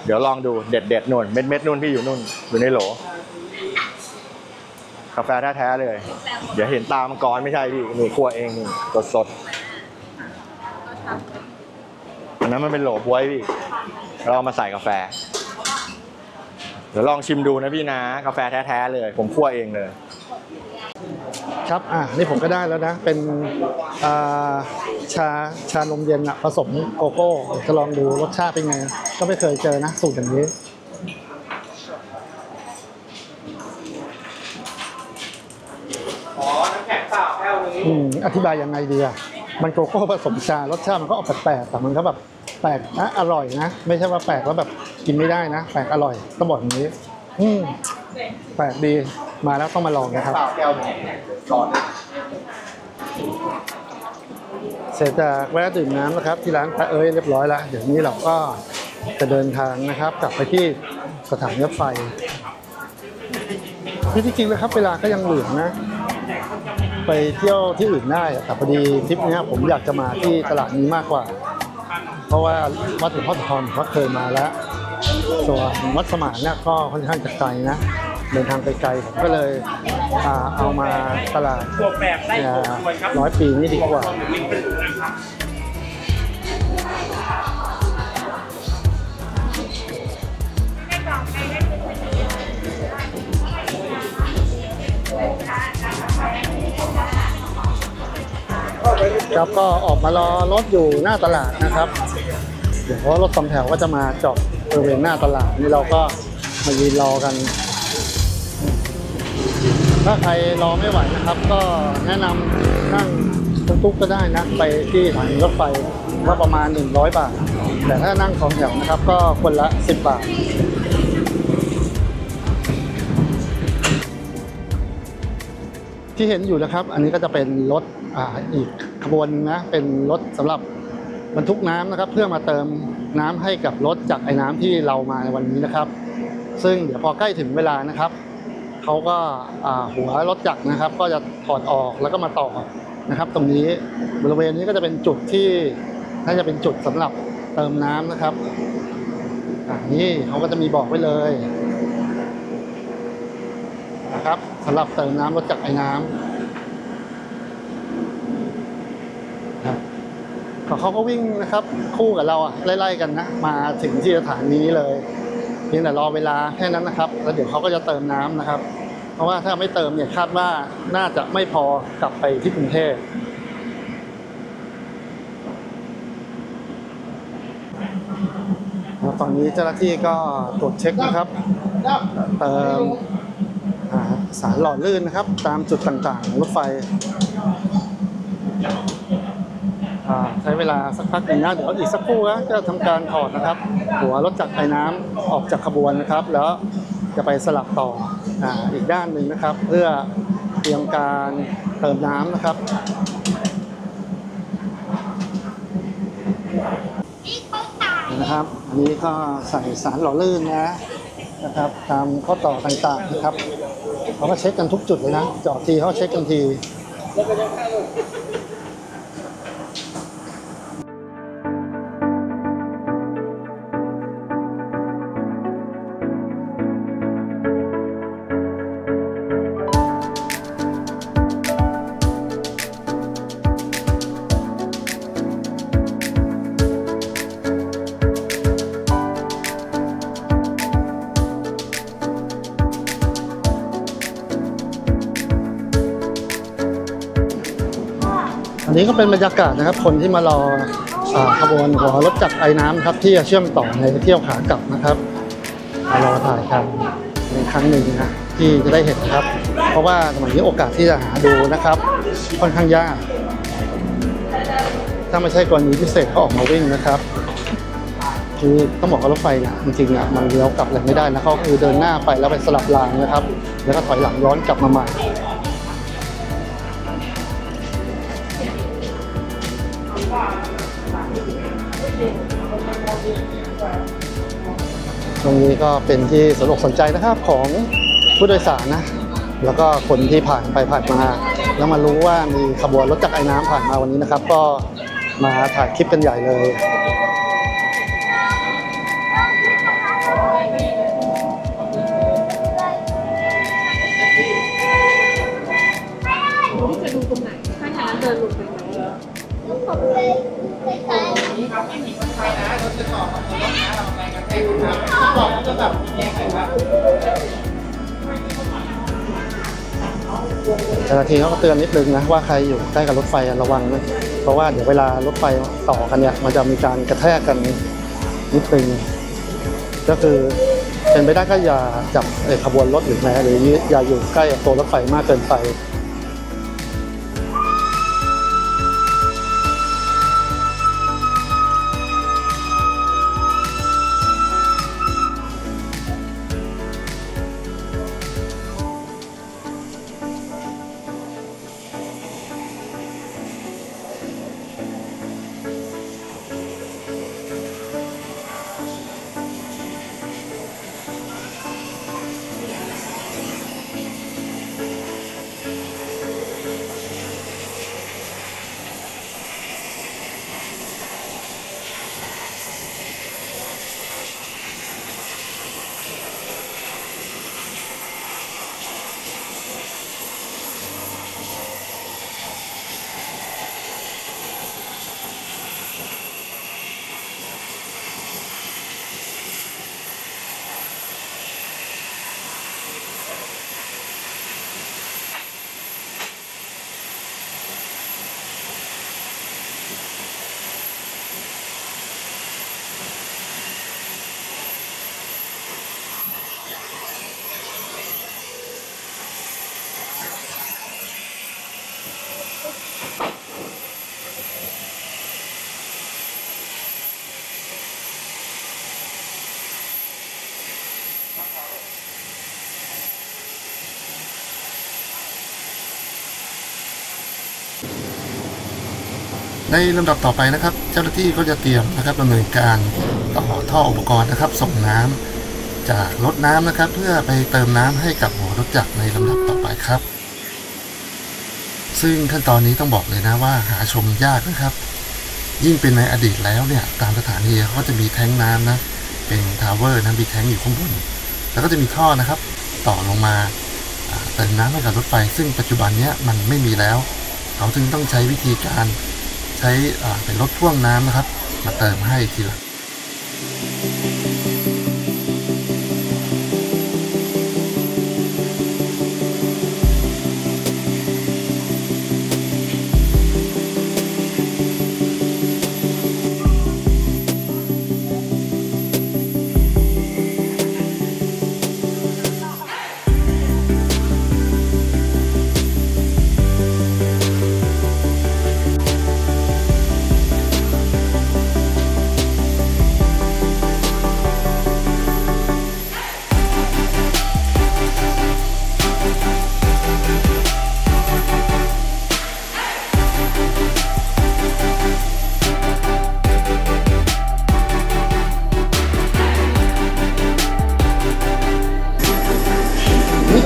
เดี๋ยวลองดูเด็ดๆนู่นเม็ดนู่นพี่อยู่นู่นอยู่ในโหลกาแฟแท้ๆเลยเดี๋ยวเห็นตามังกรไม่ใช่พี่นี่คั่วเองนี่สดๆอันนั้นมันเป็นโหลบ๊วยพี่เรามาใส่กาแฟเดี๋ยวลองชิมดูนะพี่นะกาแฟแท้ๆเลยผมคั่วเองเลยครับนี่ผมก็ได้แล้วนะเป็นชานมเย็นผสมโกโก้จะลองดูรสชาติเป็นไงก็ไม่เคยเจอนะสูตรอย่างนี้อธิบายยังไงดีอ่ะมันโกโก้ผสมชารสชาติมันก็ออกแปลกแต่มันก็แบบแปลกนะอร่อยนะไม่ใช่ว่าแปลกแล้วแบบกินไม่ได้นะแปลกอร่อยต้องบอกอย่างนี้แปลกดีมาแล้วต้องมาลองนะครับเสร็จจากแวะดื่มน้ำนะครับที่ร้านตะเอ้ยเรียบร้อยแล้วเดี๋ยวนี้เราก็จะเดินทางนะครับกลับไปที่สถานีรถไฟที่จริงนะครับเวลาก็ยังเหลือนะไปเที่ยวที่อื่นได้แต่พอดีทริปนี้ผมอยากจะมาที่ตลาดนี้มากกว่าเพราะว่าวัดหลวงพ่อทองก็เคยมาแล้วส่วนวัดสมานเนี่ยก็ค่อนข้างจะไกลนะเดินทางไกลๆผมก็เลยเอามาตลาดร้อยปีนี่ดีกว่าครับก็ออกมารอรถอยู่หน้าตลาดนะครับเดี๋ยวเพราะรถสองแถวก็จะมาจอดบริเวณหน้าตลาดนี่เราก็มายืนรอกันถ้าใครรอไม่ไหวนะครับก็แนะนำนั่งตุ๊กก็ได้นะไปที่สถานีรถไฟว่าประมาณ100 บาทแต่ถ้านั่งสองแถวนะครับก็คนละ10 บาทที่เห็นอยู่นะครับอันนี้ก็จะเป็นรถอีกขบวนนะเป็นรถสำหรับบรรทุกน้ำนะครับเพื่อมาเติมน้ำให้กับรถจากไอ้น้ำที่เรามาในวันนี้นะครับซึ่งเดี๋ยวพอใกล้ถึงเวลานะครับเขาก็หัวรถจักรนะครับก็จะถอดออกแล้วก็มาต่อนะครับตรงนี้บริเวณนี้ก็จะเป็นจุดที่น่าจะเป็นจุดสำหรับเติมน้ำนะครับ นี่เขาก็จะมีบอกไว้เลยนะครับสำหรับเติมน้ำรถจักรไอ้น้ำนะเขาก็วิ่งนะครับคู่กับเราไล่ๆกันนะมาถึงที่สถานีเลยเพียงแต่รอเวลาแค่นั้นนะครับแล้วเดี๋ยวเขาก็จะเติมน้ำนะครับเพราะว่าถ้าไม่เติมเนี่ยคาดว่าน่าจะไม่พอกลับไปที่กรุงเทพตอนนี้เจ้าหน้าที่ก็ตรวจเช็คนะครับเติมสารหล่อลื่นนะครับตามจุดต่างๆรถไฟใช้เวลาสักพักหนึ่งนะเดี๋ยวอีกสักครู่นะจะทำการถอดนะครับหัวรถจักรไอ้น้ำออกจากขบวนนะครับแล้วจะไปสลับต่ออีกด้านหนึ่งนะครับเพื่อเตรียมการเติมน้ำนะครับนะครับอันนี้ก็ใส่สารหล่อลื่นนะครับตามข้อต่อต่างๆนะครับเขาก็เช็คกันทุกจุดเลยนะจอดทีเขาเช็คกันทีอันนี้ก็เป็นบรรยากาศนะครับคนที่มารอขบวนหัวรถจักรไอ้น้ำครับที่จะเชื่อมต่อในเที่ยวขากลับนะครับรอถ่ายกันในครั้งหนึ่งนะที่จะได้เห็นครับเพราะว่าสมัยนี้โอกาสที่จะหาดูนะครับค่อนข้างยากถ้าไม่ใช่กรณีพิเศษเขาออกมาวิ่งนะครับคือต้องบอกว่ารถไฟเนี่ยจริงๆอ่ะมันเลี้ยวกลับเลยไม่ได้นะเขาคือเดินหน้าไปแล้วไปสลับรางนะครับแล้วก็ถอยหลังย้อนกลับมาใหม่ตรงนี้ก็เป็นที่สนอกสนใจนะครับของผู้โดยสารนะแล้วก็คนที่ผ่านไปผ่านมาแล้วมารู้ว่ามีขบวนรถจักรไอ้น้ำผ่านมาวันนี้นะครับก็มาถ่ายคลิปกันใหญ่เลยจะดูตรงไหนถ้าอย่างนั้นเดินลงไปไหนแต่ละทีเขาก็เตือนนิดนึงนะว่าใครอยู่ใกล้กับรถไฟระวังนะเพราะว่าเดี๋ยวเวลารถไฟต่อกันเนี่ยมันจะมีการกระแทกกันนิดนึงก็คือเป็นไปได้ก็อย่าจับขบวนรถหรือแม้หรืออย่าอยู่ใกล้กับตัวรถไฟมากเกินไปในลำดับต่อไปนะครับเจ้าหน้าที่ก็จะเตรียมนะครับดำเนินการต่อท่ออุปกรณ์นะครับส่งน้ำจากรถน้ำนะครับเพื่อไปเติมน้ำให้กับหัวรถจักรในลำดับต่อไปครับซึ่งขั้นตอนนี้ต้องบอกเลยนะว่าหาชมยากนะครับยิ่งเป็นในอดีตแล้วเนี่ยตามสถานีเขาจะมีแท้งน้ำนะ เป็นทาวเวอร์นะมีแทงอยู่ข้างบนแล้วก็จะมีท่อนะครับต่อลงมาเติมน้ำให้กับรถไฟซึ่งปัจจุบันนี้มันไม่มีแล้วเขาจึงต้องใช้วิธีการใช้เป็นรถพ่วงน้ำนะครับมาเติมให้ทีละ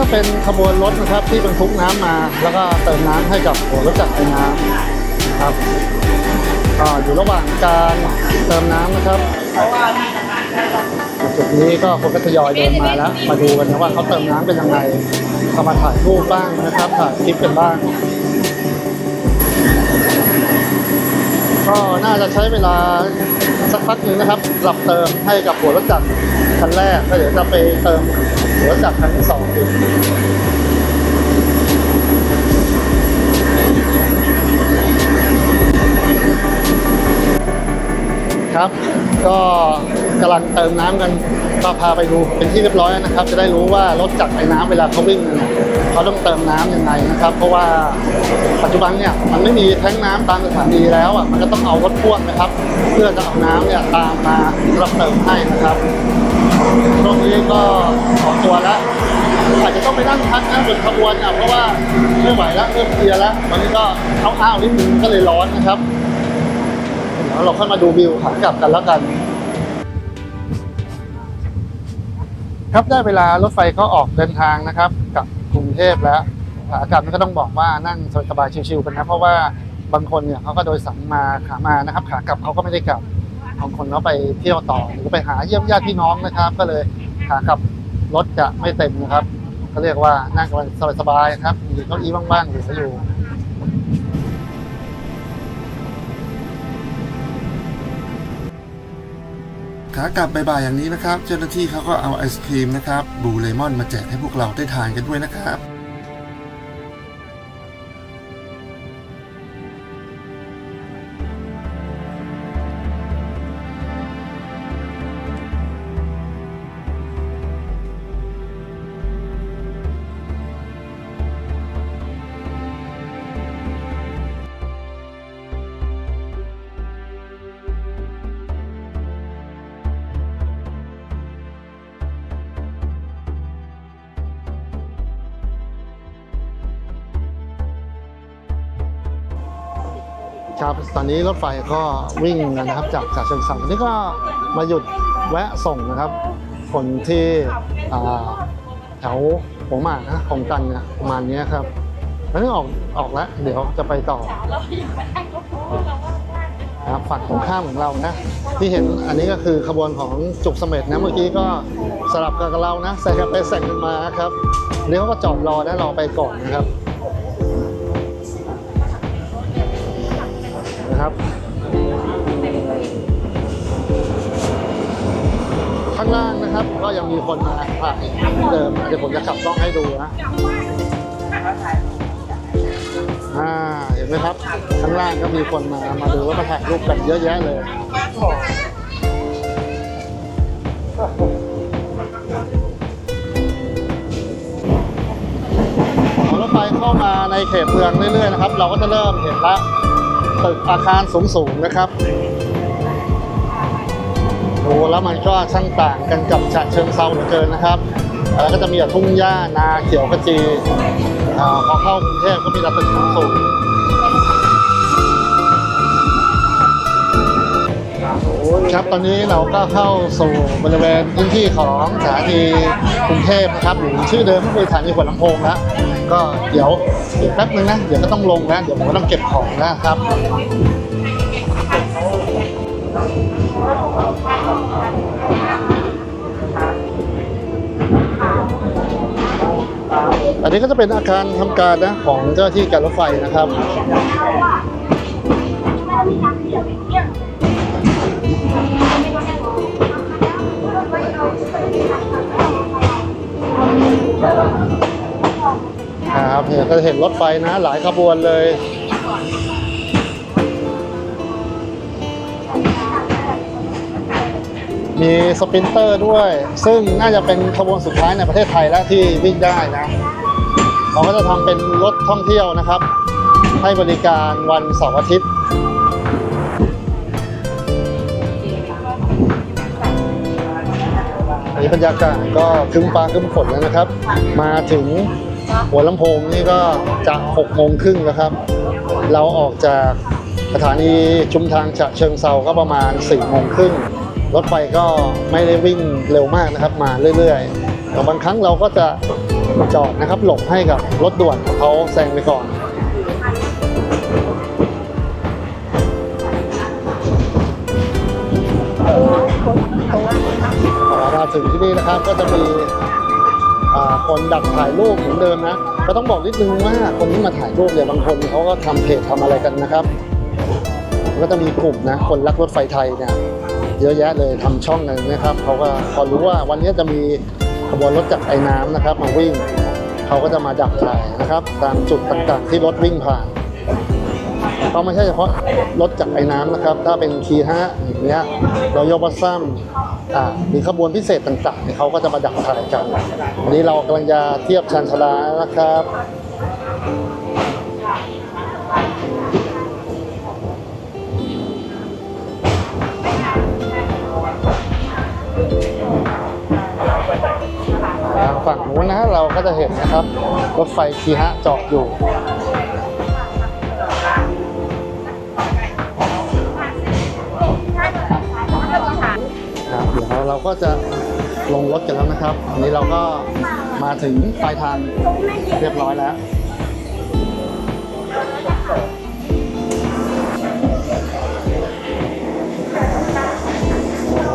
ก็เป็นขบวนรถนะครับที่บรรทุกน้ำมาแล้วก็เติมน้ำให้กับรถจักรยานน้ำครับอยู่ระหว่างการเติมน้ำนะครับจุดนี้ก็คนก็ทยอยเดินมาแล้วมาดูกันนะว่าเขาเติมน้ำเป็นยังไงเขามาถ่ายรูปบ้างนะครับถ่ายคลิปกันบ้างก็น่าจะใช้เวลาสักพักหนึ่งนะครับหลับเติมให้กับหัวรถจักรคันแรกแล้วเดี๋ยวจะไปเติมหัวรถจักรคันที่สองอีกครับก็กำลังเติมน้ำกันก็พาไปดูเป็นที่เรียบร้อยนะครับจะได้รู้ว่ารถจักรไอ้น้ำเวลาเขาวิ่งเขาต้องเติมน้ำยังไงนะครับเพราะว่าปัจจุบันเนี่ยมันไม่มีแท้งน้ำตามสถานีแล้วอ่ะมันก็ต้องเอารถพ่วงนะครับเพื่อจะเอาน้ำเนี่ยตามมารับเติมให้นะครับตรงนี้ก็ขอตัวแล้วอาจจะต้องไปนั่งพักนะบนขบวนเพราะว่าไม่ไหวแล้วเริ่มเพลียแล้วตอนนี้ก็เอาอ้าวนิดนึงก็เลยร้อนนะครับเราค่อยมาดูวิวขากลับกันแล้วกันครับได้เวลารถไฟเขาออกเดินทางนะครับกับกรุงเทพแล้วอากาศก็ต้องบอกว่านั่งสบายๆชิวๆกันนะเพราะว่าบางคนเนี่ยเขาก็โดยสารมาขามานะครับขากลับเขาก็ไม่ได้กลับบางคนเขาไปเที่ยวต่อหรือไปหาเยี่ยมญาติพี่น้องนะครับก็เลยขากลับรถจะไม่เต็มนะครับเขาเรียกว่านั่งกันสบายๆครับมีเก้าอี้บ้างๆอยู่ขากลับบ่ายๆอย่างนี้นะครับเจ้าหน้าที่เขาก็เอาไอศครีมนะครับบลูเลมอนมาแจกให้พวกเราได้ทานกันด้วยนะครับครับตอนนี้รถไฟก็วิ่งนะครับจากฉะเชิงเทรานี่ก็มาหยุดแวะส่งนะครับคนที่แถวหัวหมากนะของกันนะประมาณนี้ครับแล้วนี่ออกแล้วเดี๋ยวจะไปต่อครับฝั่งของข้ามของเรานะที่เห็นอันนี้ก็คือขบวนของจุกเสม็ดนะเมื่อกี้ก็สลับกับเรานะใส่กันไปใส่กันมาครับเดี๋ยวเขาก็จอดรอนะรอไปก่อนนะครับข้างล่างนะครับก็ยังมีคนมาถ่ายเดิมเดี๋ยวผมจะขับกล้องให้ดูนะเห็นไหมครับข้างล่างก็มีคนมาดูว่ามาถ่ายรูปกันเยอะแยะเลยรถไฟเข้ามาในเขตเมืองเรื่อยๆนะครับเราก็จะเริ่มเห็นละตึกอาคารสูงๆนะครับโอ้แล้วมันก็ช่างต่างกันกับฉะเชิงเทราเหลือเกินนะครับแล้วก็จะมีทุ่งหญ้านาเขียวขจีพอเข้ากรุงเทพก็มีตึกสูงครับตอนนี้เราก็เข้าสู่บริเวณพื้นที่ของสถานีกรุงเทพนะครับหรือชื่อเดิมก็คือสถานีหัวลำโพงนะก็เดี๋ยวแป๊บนึงนะเดี๋ยวก็ต้องลงนะเดี๋ยวผมก็ต้องเก็บของนะครับ อันนี้ก็จะเป็นอาคารทำการนะของเจ้าหน้าที่การรถไฟนะครับครับเนี่ยก็จะเห็นรถไฟนะหลายขบวนเลยมีสปรินเตอร์ด้วยซึ่งน่าจะเป็นขบวนสุดท้ายในประเทศไทยแล้วที่วิ่งได้นะเราก็จะทำเป็นรถท่องเที่ยวนะครับให้บริการวันเสาร์อาทิตย์อันนี้บรรยากาศก็ครึ้มฟ้าครึ้มฝนแล้วนะครับมาถึงหัวลำโพงนี่ก็จะ6 โมงครึ่งแล้วครับเราออกจากสถานีชุมทางฉะเชิงเทราก็ประมาณ4 โมงครึ่งรถไฟก็ไม่ได้วิ่งเร็วมากนะครับมาเรื่อยๆแต่บางครั้งเราก็จะจอดนะครับหลบให้กับรถด่วนเขาแซงไปก่อนมาถึงที่นี่นะครับก็จะมีคนดักถ่ายรูปเหมือนเดิมนะก็ต้องบอกนิดนึงว่าคนที่มาถ่ายรูปเนี่ยบางคนเขาก็ทำเพจทำอะไรกันนะครับก็จะมีกลุ่มนะคนรักรถไฟไทยเนี่ยเยอะแยะเลยทำช่องหนึ่งนะครับเขาก็พอรู้ว่าวันนี้จะมีขบวนรถจักรไอ้น้ำนะครับมาวิ่งเขาก็จะมาดักถ่ายนะครับตามจุดต่างๆที่รถวิ่งผ่านเขาไม่ใช่เฉพาะรถจักรไอ้น้ำนะครับถ้าเป็นคีฮะอย่างเงี้ยเราโยบัสซัมมีขบวนพิเศษต่างๆเขาก็จะมาดักถ่ายกันวันนี้เรากำลังจะเทียบชานชาลานะครับฝั่งนู้นนะเราก็จะเห็นนะครับรถไฟคีฮะจอดอยู่เดี๋ยวเราก็จะลงรถกันแล้วนะครับอันนี้เราก็มาถึงปลายทางเรียบร้อยแล้ว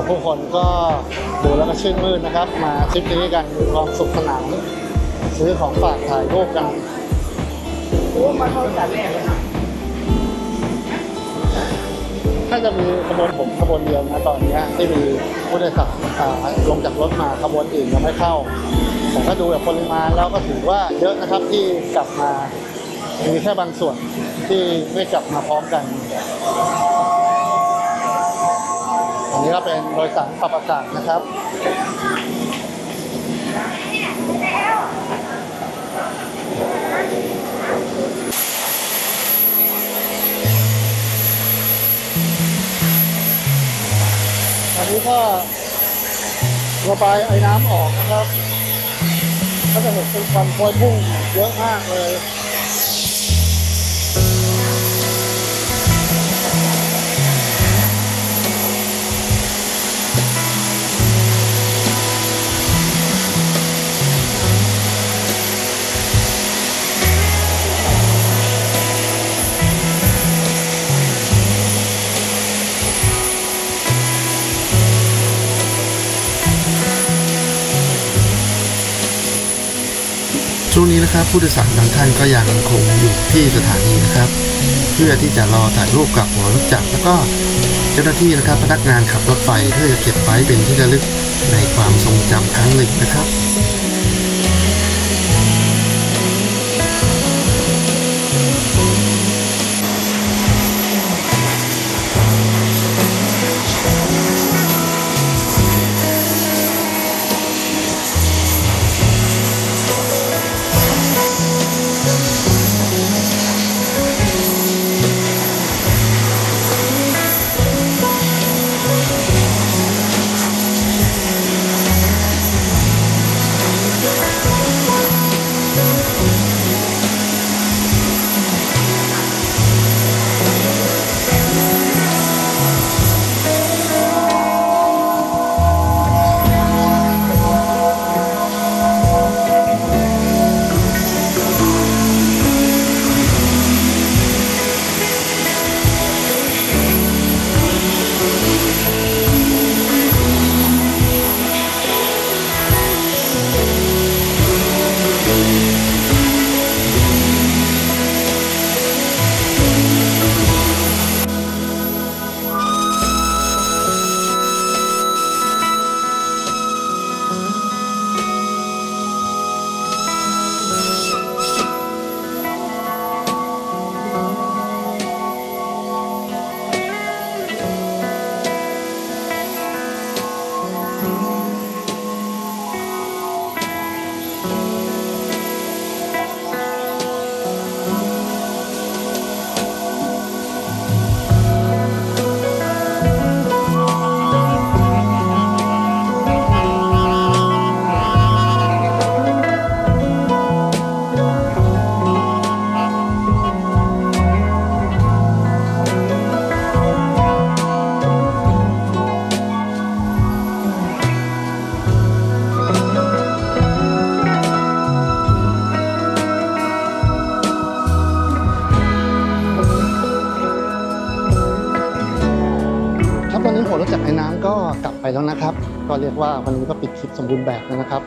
ผู้คนก็ดูแล้วก็ชื่นมื่นนะครับมาทริปนี้กันมีความสุขสนานซื้อของฝากถ่ายรูปกันถ้าจะมีขบวนผมขบวนเดียวนะตอนนี้ที่มีผู้โดยสารลงจากรถมาขบวนอื่นยังไม่เข้าผมก็ดูแบบคนมาแล้วก็ถือว่าเยอะนะครับที่กลับมามีแค่บางส่วนที่ไม่กลับมาพร้อมกันอันนี้ก็เป็นโดยสารปรับอากาศนะครับอันนี้ก็ระบายไอ้น้ำออกนะครับก็จะเห็นเป็นควันพวยพุ่งเยอะมากเลยช่วงนี้นะครับผู้โดยสารบางท่านก็ยังคงอยู่ที่สถานีนะครับเพื่อที่จะรอถ่ายรูปกับหัวรถจักรแล้วก็เจ้าหน้าที่นะครับพนักงานขับรถไฟเพื่อจะเก็บไว้เป็นที่ระลึกในความทรงจำครั้งหนึ่งนะครับ หมดรถจากไอ้น้ำก็กลับไปแล้วนะครับก็เรียกว่าวันนี้ก็ปิดคลิปสมบูรณ์แบบแล้วนะครับ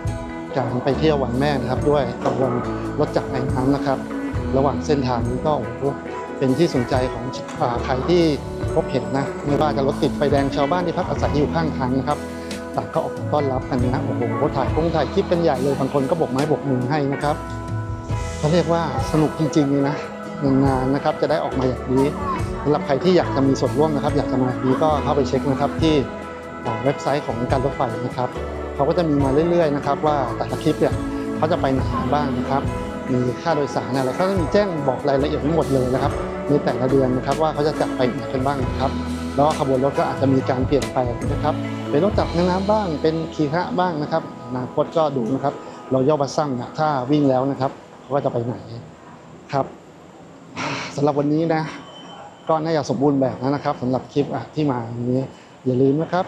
การไปเที่ยววันแม่นะครับด้วยขบวนรถจากไอ้น้ำนะครับระหว่างเส้นทางนี้ก็เป็นที่สนใจของใครที่พบเห็นนะไม่ว่าจะรถติดไฟแดงชาวบ้านที่พักอาศัยอยู่ข้างทางนะครับต่างก็ออกมาต้อนรับกันนะโอ้โหถ่ายคลิปกันใหญ่เลยบางคนก็บกไม้บกมือให้นะครับเขาเรียกว่าสนุกจริงๆเลยนะนานๆนะครับจะได้ออกมาอย่างนี้สำหรับใครที่อยากจะมีส่วนร่วมนะครับอยากจะมาดีก็เข้าไปเช็คนะครับที่เว็บไซต์ของการรถไฟนะครับเขาก็จะมีมาเรื่อยๆนะครับว่าแต่ละคลิปเนี่ยเขาจะไปไหนบ้างนะครับมีค่าโดยสารอะไรเขาจะมีแจ้งบอกรายละเอียดทั้งหมดเลยนะครับในแต่ละเดือนนะครับว่าเขาจะจัดไปไหนกันบ้างนะครับแล้วขบวนรถก็อาจจะมีการเปลี่ยนไปนะครับเป็นรถจักรน้ำบ้างเป็นคีฆะบ้างนะครับอนาคตก็ดูนะครับเราย่อบัสซังนะถ้าวิ่งแล้วนะครับเขาก็จะไปไหนครับสำหรับวันนี้นะก็น่าจะสมบูรณ์แบบนะครับสำหรับคลิปที่มาวันนี้อย่าลืมนะครับ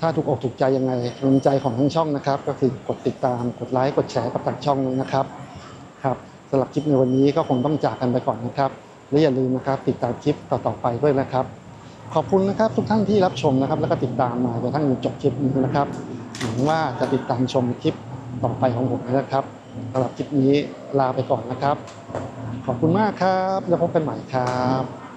ถ้าถูกอกถูกใจยังไงกำลังใจของทั้งช่องนะครับก็คือกดติดตามกดไลค์กดแชร์กับต่างช่องเลยนะครับครับสำหรับคลิปในวันนี้ก็คงต้องจากกันไปก่อนนะครับและอย่าลืมนะครับติดตามคลิปต่อๆไปด้วยนะครับขอบคุณนะครับทุกท่านที่รับชมนะครับแล้วก็ติดตามมาจนกระทั่งจบคลิปนี้นะครับหวังว่าจะติดตามชมคลิปต่อไปของผมนะครับสำหรับคลิปนี้ลาไปก่อนนะครับขอบคุณมากครับแล้วพบกันใหม่ครับ